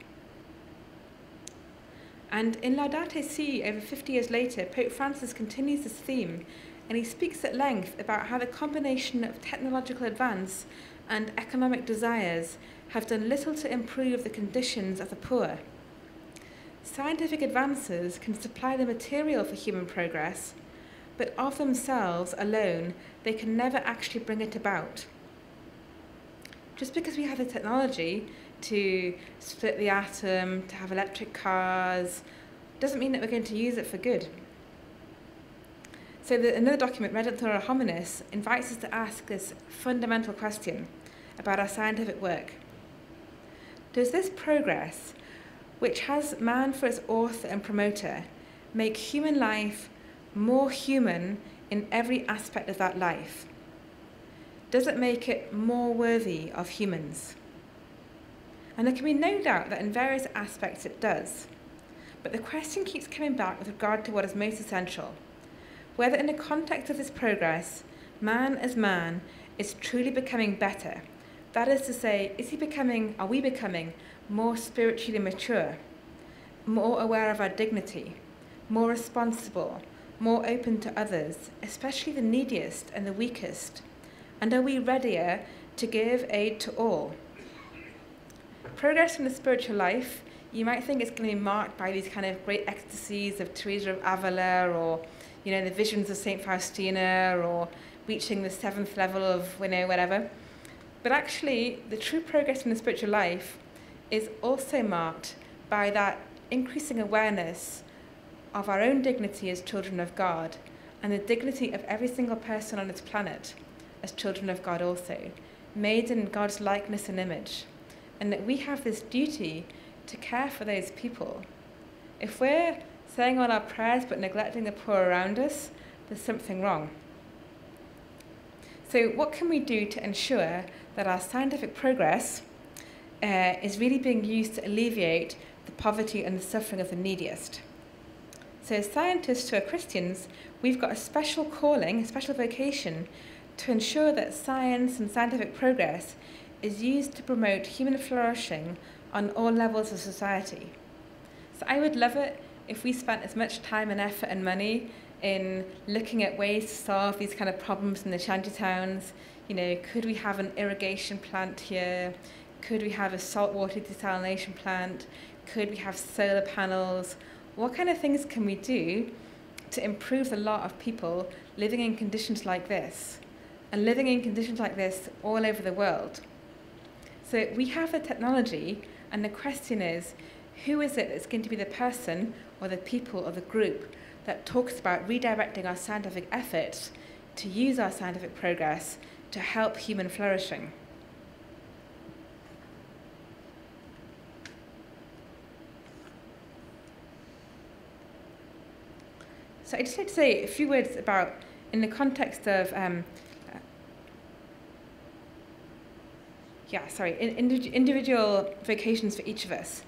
And in Laudato Si, over 50 years later, Pope Francis continues this theme, and he speaks at length about how the combination of technological advance and economic desires have done little to improve the conditions of the poor. Scientific advances can supply the material for human progress, but of themselves alone, they can never actually bring it about. Just because we have the technology to split the atom, to have electric cars, doesn't mean that we're going to use it for good. So another document, Redemptora Hominis, invites us to ask this fundamental question about our scientific work. Does this progress, which has man for its author and promoter, make human life more human in every aspect of that life? Does it make it more worthy of humans? And there can be no doubt that in various aspects it does. But the question keeps coming back with regard to what is most essential. Whether in the context of this progress, man is truly becoming better. That is to say, are we becoming more spiritually mature, more aware of our dignity, more responsible, more open to others, especially the neediest and the weakest? And are we readier to give aid to all? Progress in the spiritual life, you might think it's going to be marked by these kind of great ecstasies of Teresa of Avila, or the visions of St. Faustina, or reaching the 7th level of whatever. But actually, the true progress in the spiritual life is also marked by that increasing awareness of our own dignity as children of God, and the dignity of every single person on this planet as children of God also, made in God's likeness and image. And that we have this duty to care for those people. If we're saying all our prayers but neglecting the poor around us, there's something wrong. So what can we do to ensure that our scientific progress is really being used to alleviate the poverty and the suffering of the neediest? So as scientists who are Christians, we've got a special calling, a special vocation, to ensure that science and scientific progress is used to promote human flourishing on all levels of society. So I would love it if we spent as much time and effort and money in looking at ways to solve these kind of problems in the shantytowns. Could we have an irrigation plant here? Could we have a saltwater desalination plant? Could we have solar panels? What kind of things can we do to improve the lot of people living in conditions like this, and living in conditions like this all over the world? So we have the technology, and the question is, who is it that's going to be the person or the people or the group that talks about redirecting our scientific efforts to use our scientific progress to help human flourishing? So I'd just like to say a few words about, in the context of individual vocations for each of us.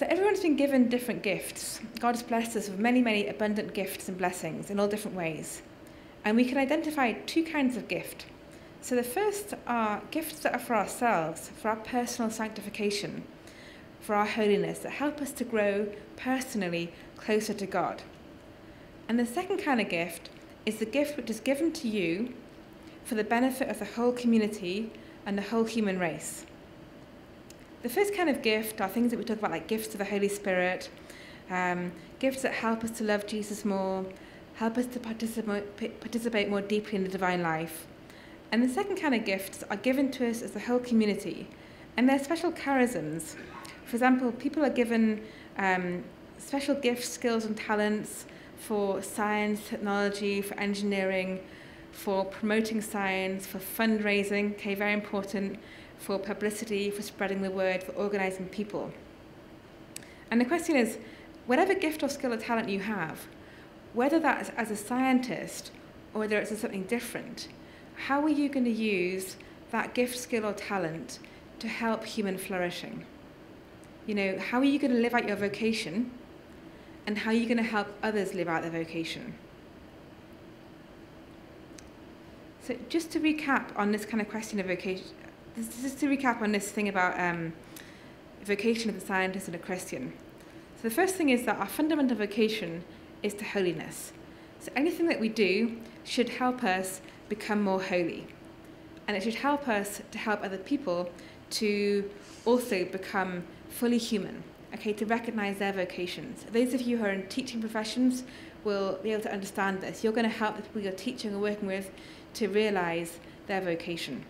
So everyone's been given different gifts. God has blessed us with many, many abundant gifts and blessings in all different ways. And we can identify two kinds of gift. So the first are gifts that are for ourselves, for our personal sanctification, for our holiness, that help us to grow personally closer to God. And the second kind of gift is the gift which is given to you for the benefit of the whole community and the whole human race. The first kind of gift are things that we talk about, like gifts of the Holy Spirit, gifts that help us to love Jesus more, help us to participate more deeply in the divine life. And the second kind of gifts are given to us as the whole community, and they're special charisms. For example, people are given special gifts, skills and talents for science, technology, for engineering, for promoting science, for fundraising, okay, very important, for publicity, for spreading the word, for organizing people. And the question is, whatever gift or skill or talent you have, whether that's as a scientist or whether it's as something different, how are you going to use that gift, skill or talent to help human flourishing? You know, how are you going to live out your vocation, and how are you going to help others live out their vocation? So just to recap on this kind of question of vocation, just to recap on this thing about vocation of the scientist and a Christian. So the first thing is that our fundamental vocation is to holiness. So anything that we do should help us become more holy. And it should help us to help other people to also become fully human, okay, to recognize their vocations. Those of you who are in teaching professions will be able to understand this. You're going to help the people you're teaching and working with to realize their vocation.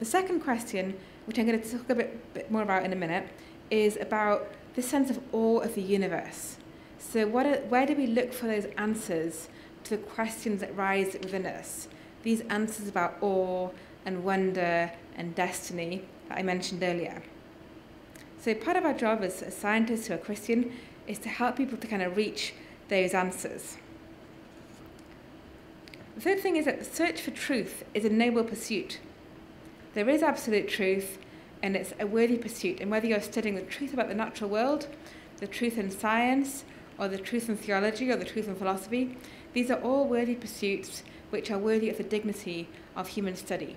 The second question, which I'm going to talk a bit more about in a minute, is about this sense of awe of the universe. So where do we look for those answers to the questions that rise within us? These answers about awe and wonder and destiny that I mentioned earlier. So part of our job as scientists who are Christian is to help people to kind of reach those answers. The third thing is that the search for truth is a noble pursuit. There is absolute truth, and it's a worthy pursuit. And whether you're studying the truth about the natural world, the truth in science, or the truth in theology, or the truth in philosophy, these are all worthy pursuits which are worthy of the dignity of human study.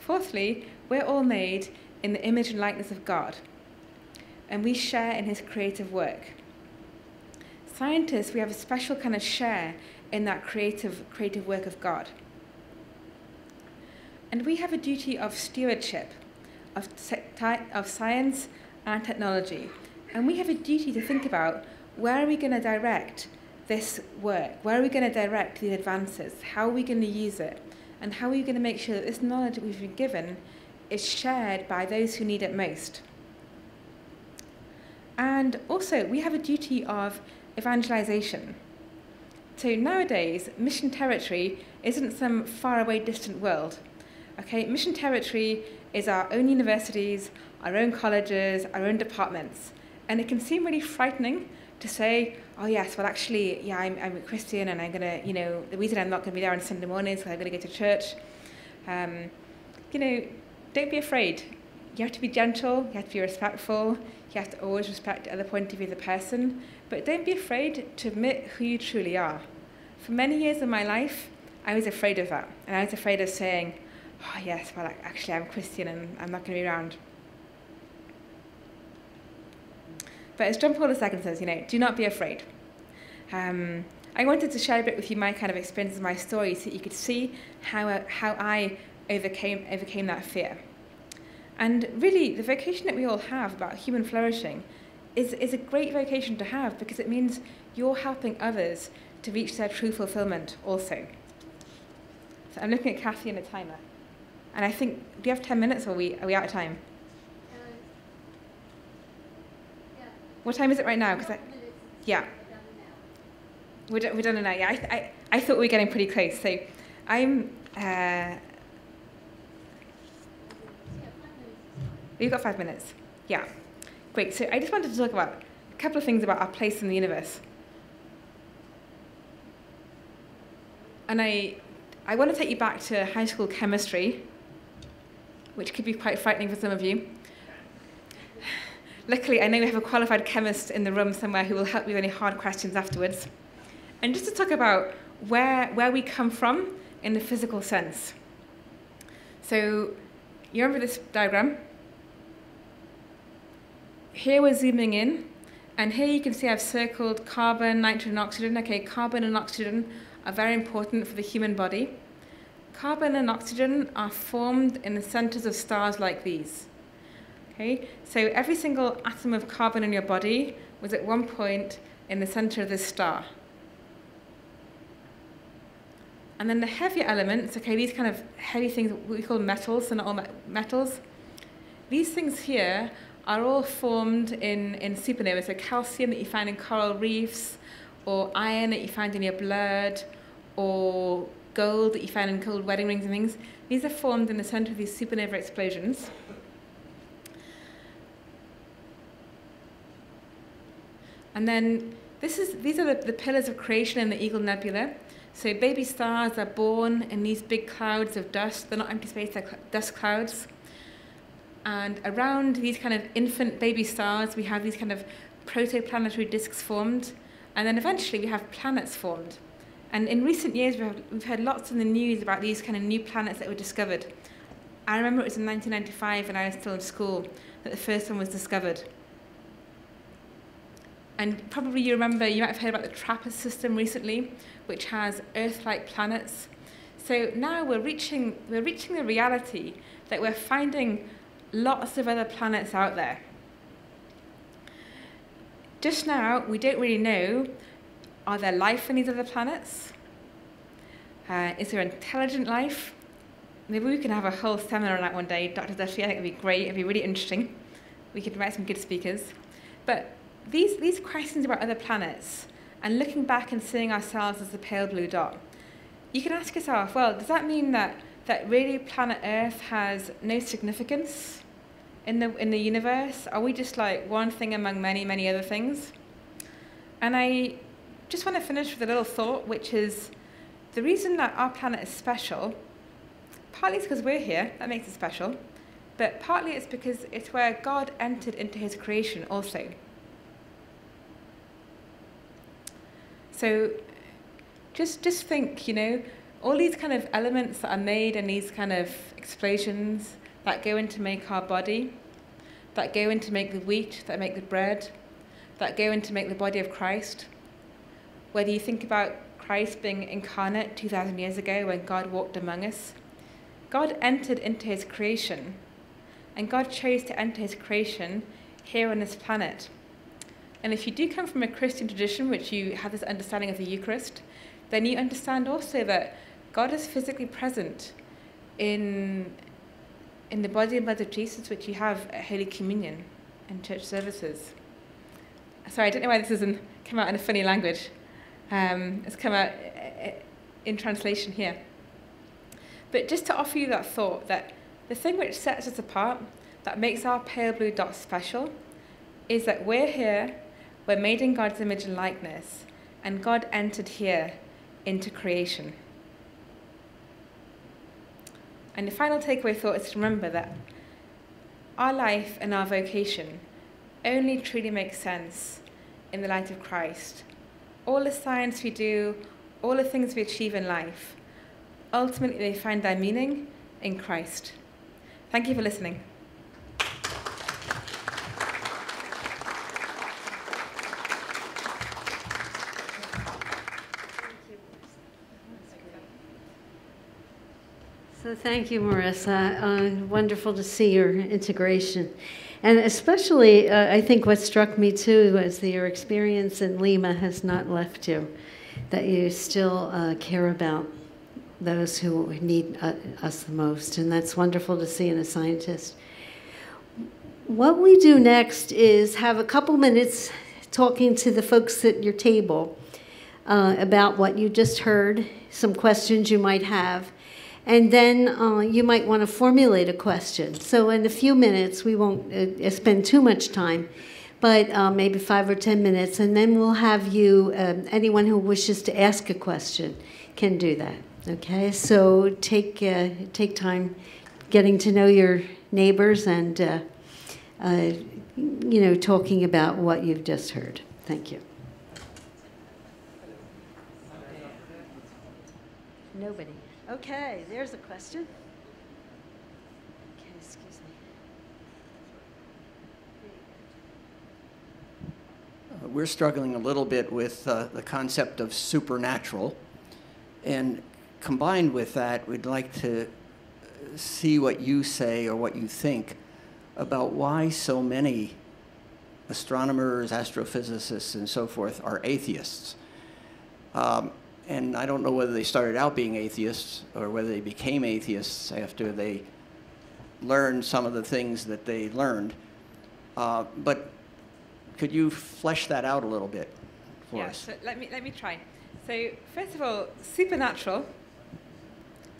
Fourthly, we're all made in the image and likeness of God, and we share in his creative work. Scientists, we have a special kind of share in that creative work of God. And we have a duty of stewardship of science and technology. And we have a duty to think about, where are we going to direct this work? Where are we going to direct these advances? How are we going to use it? And how are we going to make sure that this knowledge that we've been given is shared by those who need it most? And also, we have a duty of evangelization. So nowadays, mission territory isn't some faraway, distant world. Okay, mission territory is our own universities, our own colleges, our own departments. And it can seem really frightening to say, oh yes, well actually, yeah, I'm a Christian, and I'm going to, you know, the reason I'm not going to be there on Sunday mornings is because I'm going to go to church. You know, don't be afraid. You have to be gentle, you have to be respectful, you have to always respect the other point of view of the person, but don't be afraid to admit who you truly are. For many years of my life, I was afraid of that, and I was afraid of saying, oh yes, well actually I'm Christian and I'm not going to be around. But as John Paul II says, you know, do not be afraid. I wanted to share a bit with you my kind of experiences, my story, so that you could see how I overcame that fear. And really, the vocation that we all have about human flourishing is a great vocation to have, because it means you're helping others to reach their true fulfillment also. So I'm looking at Kathy and a timer. And I think, do you have 10 minutes, or are we out of time? Yeah. What time is it right now? Because yeah, we're done now. Yeah, I thought we were getting pretty close. So I'm. You've got 5 minutes. Yeah, great. So I just wanted to talk about a couple of things about our place in the universe. And I want to take you back to high school chemistry, which could be quite frightening for some of you. Luckily, I know we have a qualified chemist in the room somewhere who will help me with any hard questions afterwards. And just to talk about where we come from in the physical sense. So you remember this diagram? Here we're zooming in, and here you can see I've circled carbon, nitrogen, oxygen. Okay, carbon and oxygen are very important for the human body. Carbon and oxygen are formed in the centers of stars like these. Okay, so every single atom of carbon in your body was at one point in the center of this star. And then the heavier elements, okay, these kind of heavy things we call metals, so not all metals. These things here are all formed in supernovae, so calcium that you find in coral reefs, or iron that you find in your blood, or gold that you find in cold wedding rings and things. These are formed in the center of these supernova explosions. And then these are the pillars of creation in the Eagle Nebula. So baby stars are born in these big clouds of dust. They're not empty space, they're dust clouds. And around these kind of infant baby stars, we have these kind of protoplanetary disks formed. And then eventually we have planets formed. And in recent years, we've heard lots in the news about these kind of new planets that were discovered. I remember it was in 1995 when I was still in school that the first one was discovered. And probably you remember, you might have heard about the TRAPPIST system recently, which has Earth-like planets. So now we're reaching the reality that we're finding lots of other planets out there. Just now, we don't really know, are there life on these other planets? Is there intelligent life? Maybe we could have a whole seminar on that one day. Dr. Duffy, I think it would be great. It would be really interesting. We could invite some good speakers. But these questions about other planets and looking back and seeing ourselves as the pale blue dot, you can ask yourself, well, does that mean that really planet Earth has no significance in the universe? Are we just like one thing among many, many other things? And I just want to finish with a little thought, which is the reason that our planet is special, partly it's because we're here, that makes it special, but partly it's because it's where God entered into his creation also. So just think, you know, all these kind of elements that are made in these kind of explosions that go in to make our body, that go in to make the wheat, that make the bread, that go in to make the body of Christ. Whether you think about Christ being incarnate 2,000 years ago when God walked among us, God entered into his creation, and God chose to enter his creation here on this planet. And if you do come from a Christian tradition, which you have this understanding of the Eucharist, then you understand also that God is physically present in the body and blood of Jesus, which you have at Holy Communion and church services. Sorry, I don't know why this doesn't come out in a funny language. It's come out in translation here. But just to offer you that thought, that the thing which sets us apart, that makes our pale blue dot special, is that we're here, we're made in God's image and likeness, and God entered here into creation. And the final takeaway thought is to remember that our life and our vocation only truly makes sense in the light of Christ. All the science we do, all the things we achieve in life, ultimately they find their meaning in Christ. Thank you for listening. Thank you, Marisa. Wonderful to see your integration. And especially, I think what struck me too was that your experience in Lima has not left you, that you still care about those who need us the most. And that's wonderful to see in a scientist. What we do next is have a couple minutes talking to the folks at your table about what you just heard, some questions you might have. And then you might want to formulate a question. So in a few minutes, we won't spend too much time, but maybe 5 or 10 minutes, and then we'll have you, anyone who wishes to ask a question can do that, okay? So take time getting to know your neighbors and you know, talking about what you've just heard. Thank you. Nobody. Okay, there's a question. Okay, excuse me. We're struggling a little bit with the concept of supernatural. And combined with that, we'd like to see what you say or what you think about why so many astronomers, astrophysicists, and so forth are atheists. And I don't know whether they started out being atheists or whether they became atheists after they learned some of the things that they learned. But could you flesh that out a little bit for us? Yeah, so let me try. So first of all, supernatural,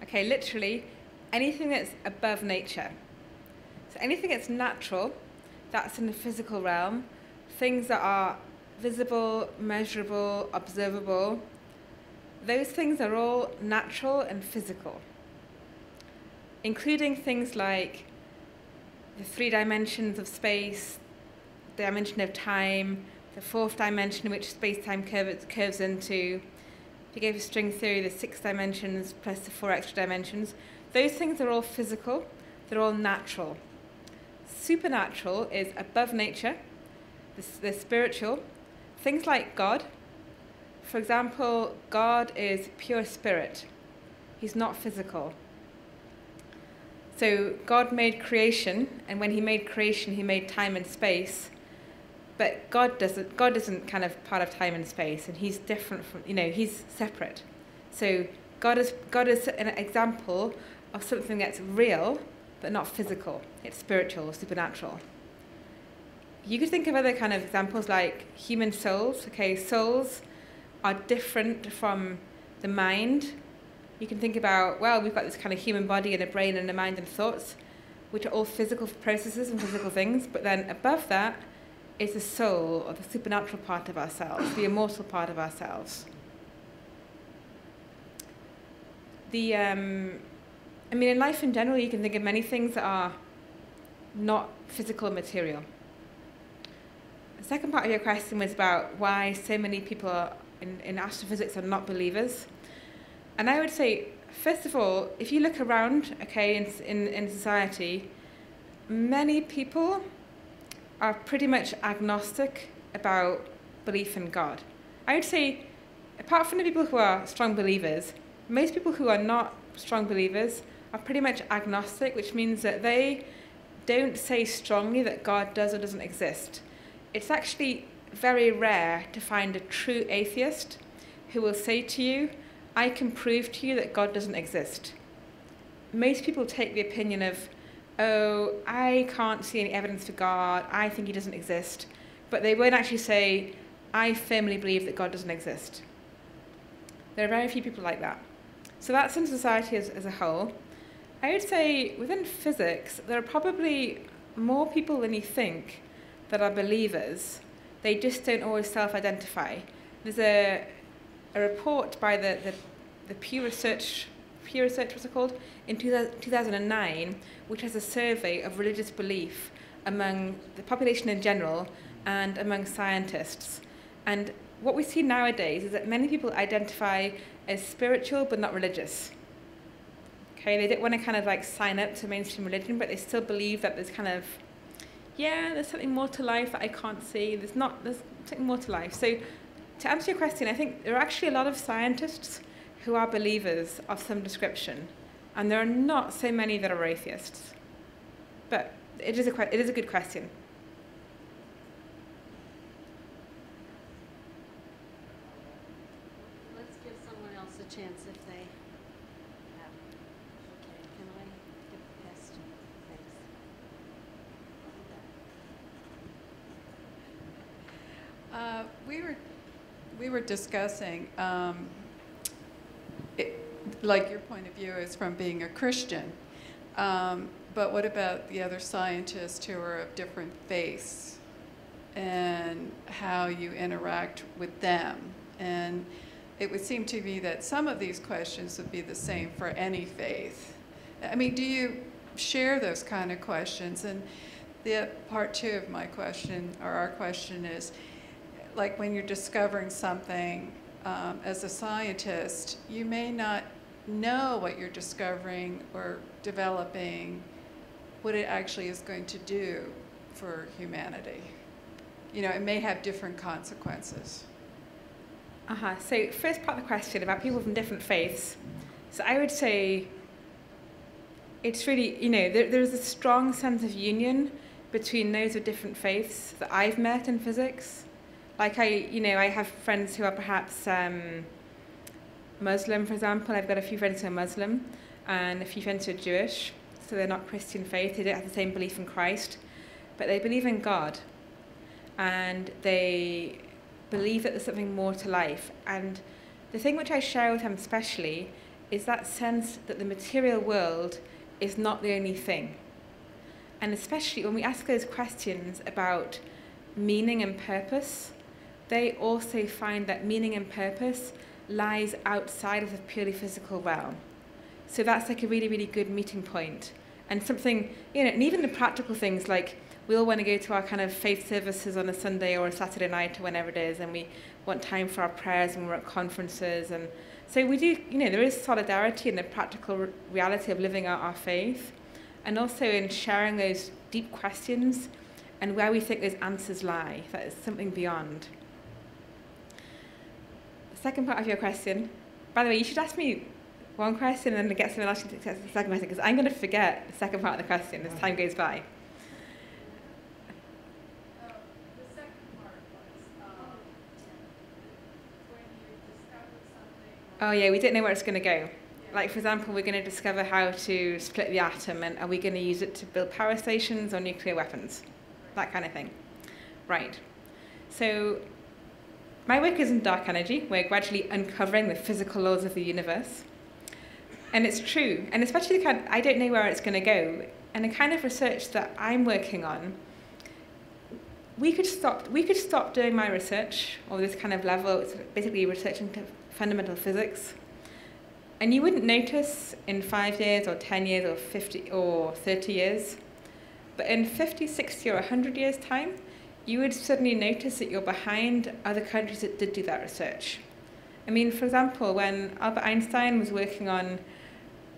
okay, literally anything that's above nature. So anything that's natural, that's in the physical realm, things that are visible, measurable, observable, those things are all natural and physical, including things like the 3 dimensions of space, the dimension of time, the 4th dimension which space-time curves into. If you gave a string theory, the 6 dimensions plus the 4 extra dimensions. Those things are all physical, they're all natural. Supernatural is above nature, the spiritual, things like God. For example, God is pure spirit. He's not physical. So God made creation, and when he made creation, he made time and space. But God isn't kind of part of time and space, and he's different from, you know, he's separate. So God is an example of something that's real, but not physical. It's spiritual or supernatural. You could think of other kind of examples like human souls. Okay, souls are different from the mind. You can think about, well, we've got this kind of human body and a brain and a mind and thoughts, which are all physical processes and physical things, but then above that is the soul, or the supernatural part of ourselves, the immortal part of ourselves. The, I mean, in life in general, you can think of many things that are not physical and material. The second part of your question was about why so many people are in astrophysics are not believers. And I would say, first of all, if you look around, okay, in society, many people are pretty much agnostic about belief in God. I would say, apart from the people who are strong believers, most people who are not strong believers are pretty much agnostic, which means that they don't say strongly that God does or doesn't exist. It's actually very rare to find a true atheist who will say to you, I can prove to you that God doesn't exist. Most people take the opinion of, oh, I can't see any evidence for God, I think he doesn't exist, but they won't actually say, I firmly believe that God doesn't exist. There are very few people like that. So that's in society as a whole. I would say within physics, there are probably more people than you think that are believers. They just don't always self-identify. There's a report by the Pew Research, what's it called, in 2009, which has a survey of religious belief among the population in general and among scientists. And what we see nowadays is that many people identify as spiritual but not religious. Okay, they don't want to kind of like sign up to mainstream religion, but they still believe that there's kind of, yeah, there's something more to life that I can't see. There's something more to life. So to answer your question, I think there are actually a lot of scientists who are believers of some description, and there are not so many that are atheists. But it is a good question. Let's give someone else a chance if they have. Okay, can I get the question? Thanks. We were discussing, like your point of view is from being a Christian, but what about the other scientists who are of different faiths and how you interact with them? And it would seem to me that some of these questions would be the same for any faith. I mean, do you share those kind of questions? And the part two of my question, or our question, is like when you're discovering something as a scientist, you may not know what you're discovering or developing, what it actually is going to do for humanity. You know, it may have different consequences. So first part of the question about people from different faiths. So I would say it's really, you know, there's a strong sense of union between those with different faiths that I've met in physics. Like I have friends who are perhaps Muslim, for example. I've got a few friends who are Muslim and a few friends who are Jewish. So they're not Christian faith, they don't have the same belief in Christ, but they believe in God. And they believe that there's something more to life. And the thing which I share with them especially is that sense that the material world is not the only thing. And especially when we ask those questions about meaning and purpose, they also find that meaning and purpose lies outside of the purely physical realm. So that's like a really, really good meeting point. And something, you know, and even the practical things, like we all want to go to our kind of faith services on a Sunday or a Saturday night or whenever it is, and we want time for our prayers and we're at conferences. And so we do, you know, there is solidarity in the practical reality of living out our faith, and also in sharing those deep questions and where we think those answers lie, that is something beyond. The second part of your question, by the way, you should ask me one question and then get someone else to accept the second question, because I'm going to forget the second part of the question as time goes by. Oh yeah, we didn't know where it's going to go. Like, for example, we're going to discover how to split the atom, and are we going to use it to build power stations or nuclear weapons? That kind of thing. Right. So my work is in dark energy. We're gradually uncovering the physical laws of the universe. And it's true. And especially the kind of, I don't know where it's going to go. And the kind of research that I'm working on, we could stop doing my research, or this kind of level, it's basically research into fundamental physics, and you wouldn't notice in 5 years or 10 years or 50 or 30 years, but in 50, 60 or 100 years time, you would suddenly notice that you're behind other countries that did do that research. I mean, for example, when Albert Einstein was working on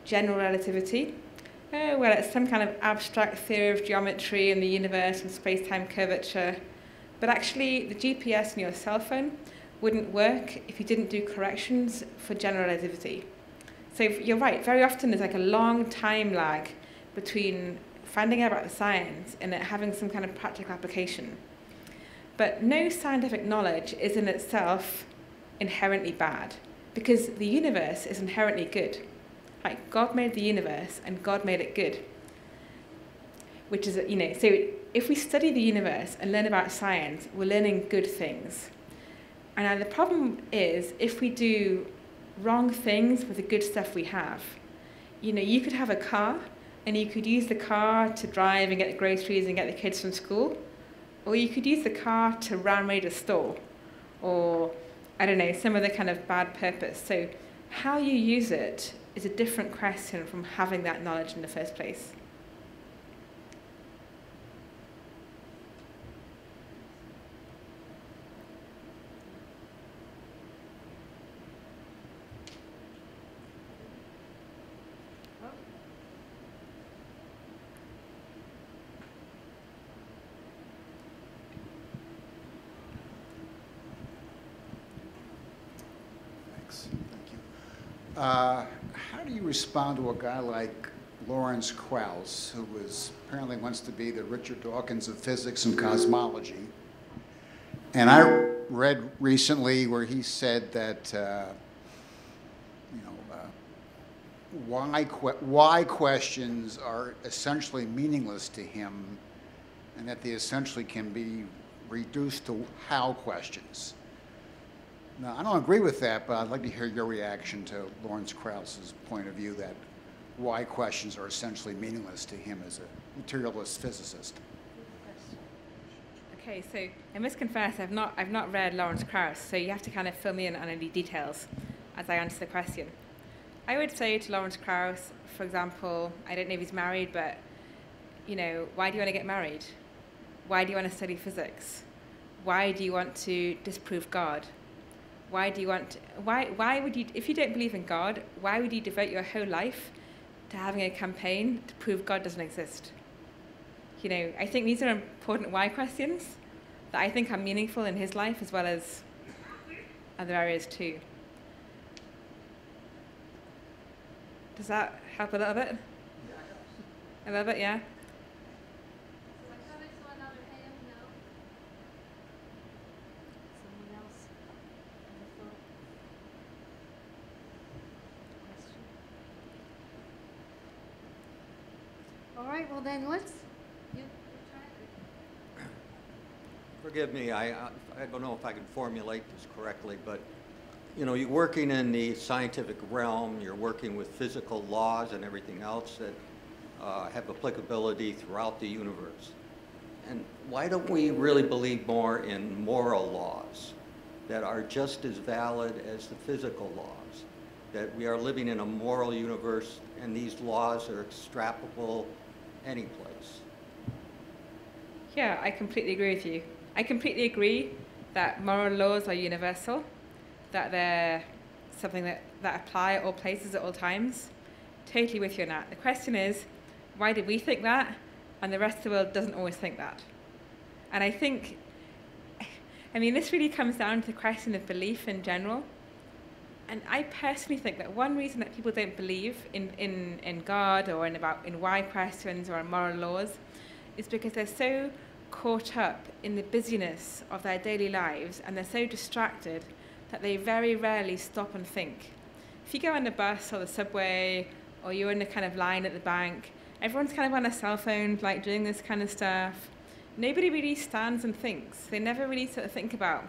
general relativity, well, it's some kind of abstract theory of geometry and the universe and space-time curvature, but actually the GPS in your cell phone wouldn't work if you didn't do corrections for general relativity. So you're right, very often there's like a long time lag between finding out about the science and it having some kind of practical application. But no scientific knowledge is in itself inherently bad, because the universe is inherently good. Like, God made the universe and God made it good. Which is, you know, so if we study the universe and learn about science, we're learning good things. And the problem is, if we do wrong things with the good stuff we have, you know, you could have a car, and you could use the car to drive and get the groceries and get the kids from school, or you could use the car to round raid a store, or, I don't know, some other kind of bad purpose. So how you use it is a different question from having that knowledge in the first place. How do you respond to a guy like Lawrence Krauss, who was apparently wants to be the Richard Dawkins of physics and cosmology? And I read recently where he said that, why questions are essentially meaningless to him, and that they essentially can be reduced to how questions. Now, I don't agree with that, but I'd like to hear your reaction to Lawrence Krauss's point of view that why questions are essentially meaningless to him as a materialist physicist. Okay, so I must confess, I've not read Lawrence Krauss, so you have to kind of fill me in on any details as I answer the question. I would say to Lawrence Krauss, for example, I don't know if he's married, but you know, why do you want to get married? Why do you want to study physics? Why do you want to disprove God? Why do you want to, why would you, if you don't believe in God, why would you devote your whole life to having a campaign to prove God doesn't exist? You know, I think these are important why questions that I think are meaningful in his life as well as other areas too. Does that help a little bit? A little bit, yeah? Well, then let's. Forgive me, I don't know if I can formulate this correctly, but you know, you're working in the scientific realm, you're working with physical laws and everything else that have applicability throughout the universe. And why don't we really believe more in moral laws that are just as valid as the physical laws? That we are living in a moral universe and these laws are extrapolable any place. Yeah, I completely agree with you. I completely agree that moral laws are universal, that they're something that apply at all places at all times. Totally with you on that. The question is, why do we think that and the rest of the world doesn't always think that? And I think, I mean, this really comes down to the question of belief in general. And I personally think that one reason that people don't believe in God or in why questions or in moral laws is because they're so caught up in the busyness of their daily lives and they're so distracted that they very rarely stop and think. If you go on the bus or the subway or you're in a kind of line at the bank, everyone's kind of on their cell phone, like doing this kind of stuff. Nobody really stands and thinks. They never really sort of think about,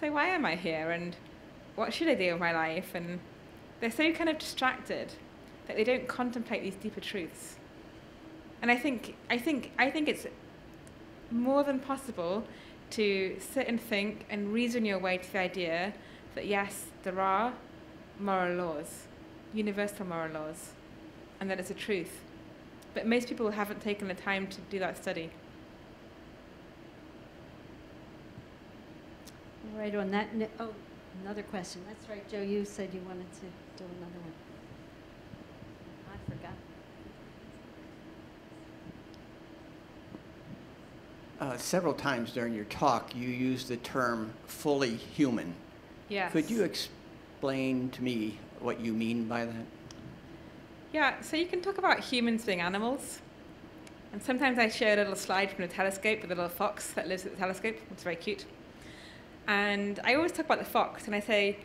so why am I here? And what should I do with my life? And they're so kind of distracted that they don't contemplate these deeper truths. And I think it's more than possible to sit and think and reason your way to the idea that yes, there are moral laws, universal moral laws, and that it's a truth. But most people haven't taken the time to do that study. Right on that note. Oh. Another question. That's right, Joe, you said you wanted to do another one. I forgot. Several times during your talk, you used the term fully human. Yes. Could you explain to me what you mean by that? Yeah, so you can talk about humans being animals. And sometimes I share a little slide from the telescope with a little fox that lives at the telescope. It's very cute. And I always talk about the fox, and I say,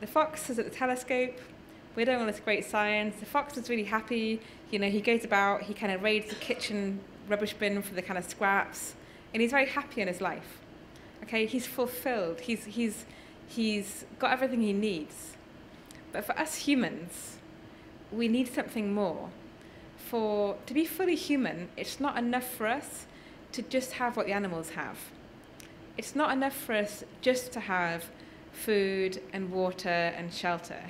the fox is at the telescope, we're doing all this great science, the fox is really happy, you know, he goes about, he kind of raids the kitchen rubbish bin for the kind of scraps, and he's very happy in his life. Okay, he's fulfilled, he's got everything he needs. But for us humans, we need something more. To be fully human, it's not enough for us to just have what the animals have. It's not enough for us just to have food and water and shelter.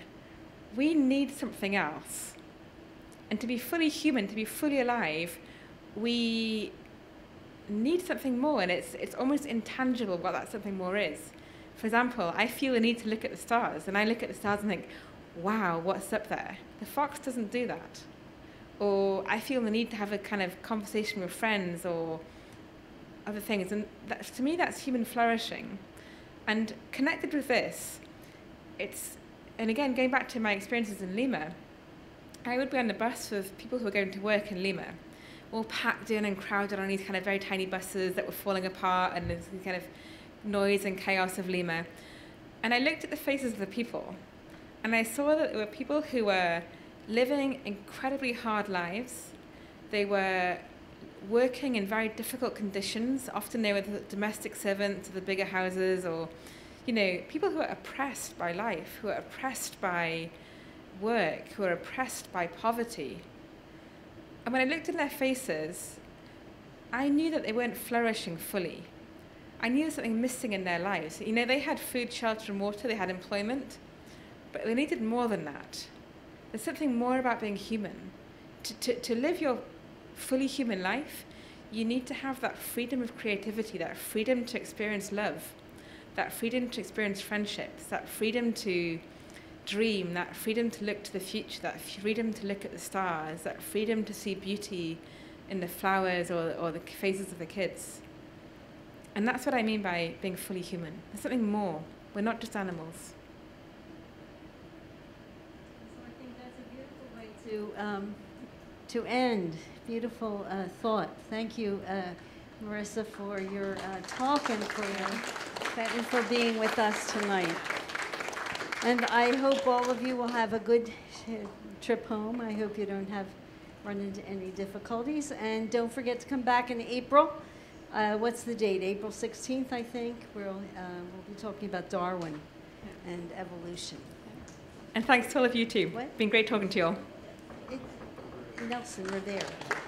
We need something else. And to be fully human, to be fully alive, we need something more, and it's almost intangible what that something more is. For example, I feel the need to look at the stars, and I look at the stars and think, wow, what's up there? The fox doesn't do that. Or I feel the need to have a kind of conversation with friends or other things, and to me that's human flourishing. And connected with this, it's, and again going back to my experiences in Lima, I would be on the bus with people who were going to work in Lima, all packed in and crowded on these kind of very tiny buses that were falling apart, and this kind of noise and chaos of Lima. And I looked at the faces of the people, and I saw that there were people who were living incredibly hard lives. They were working in very difficult conditions. Often they were the domestic servants of the bigger houses, or, you know, people who are oppressed by life, who are oppressed by work, who are oppressed by poverty. And when I looked in their faces, I knew that they weren't flourishing fully. I knew there was something missing in their lives. You know, they had food, shelter, and water, they had employment, but they needed more than that. There's something more about being human. To live your fully human life, you need to have that freedom of creativity, that freedom to experience love, that freedom to experience friendships, that freedom to dream, that freedom to look to the future, that freedom to look at the stars, that freedom to see beauty in the flowers or the faces of the kids. And that's what I mean by being fully human. There's something more. We're not just animals. So I think that's a beautiful way to end. Beautiful thought. Thank you, Marisa, for your talk and for being with us tonight. And I hope all of you will have a good trip home. I hope you don't run into any difficulties. And don't forget to come back in April. What's the date? April 16th, I think. We'll be talking about Darwin and evolution. And thanks to all of you, too. It's been great talking to you all. Nelson, we're there.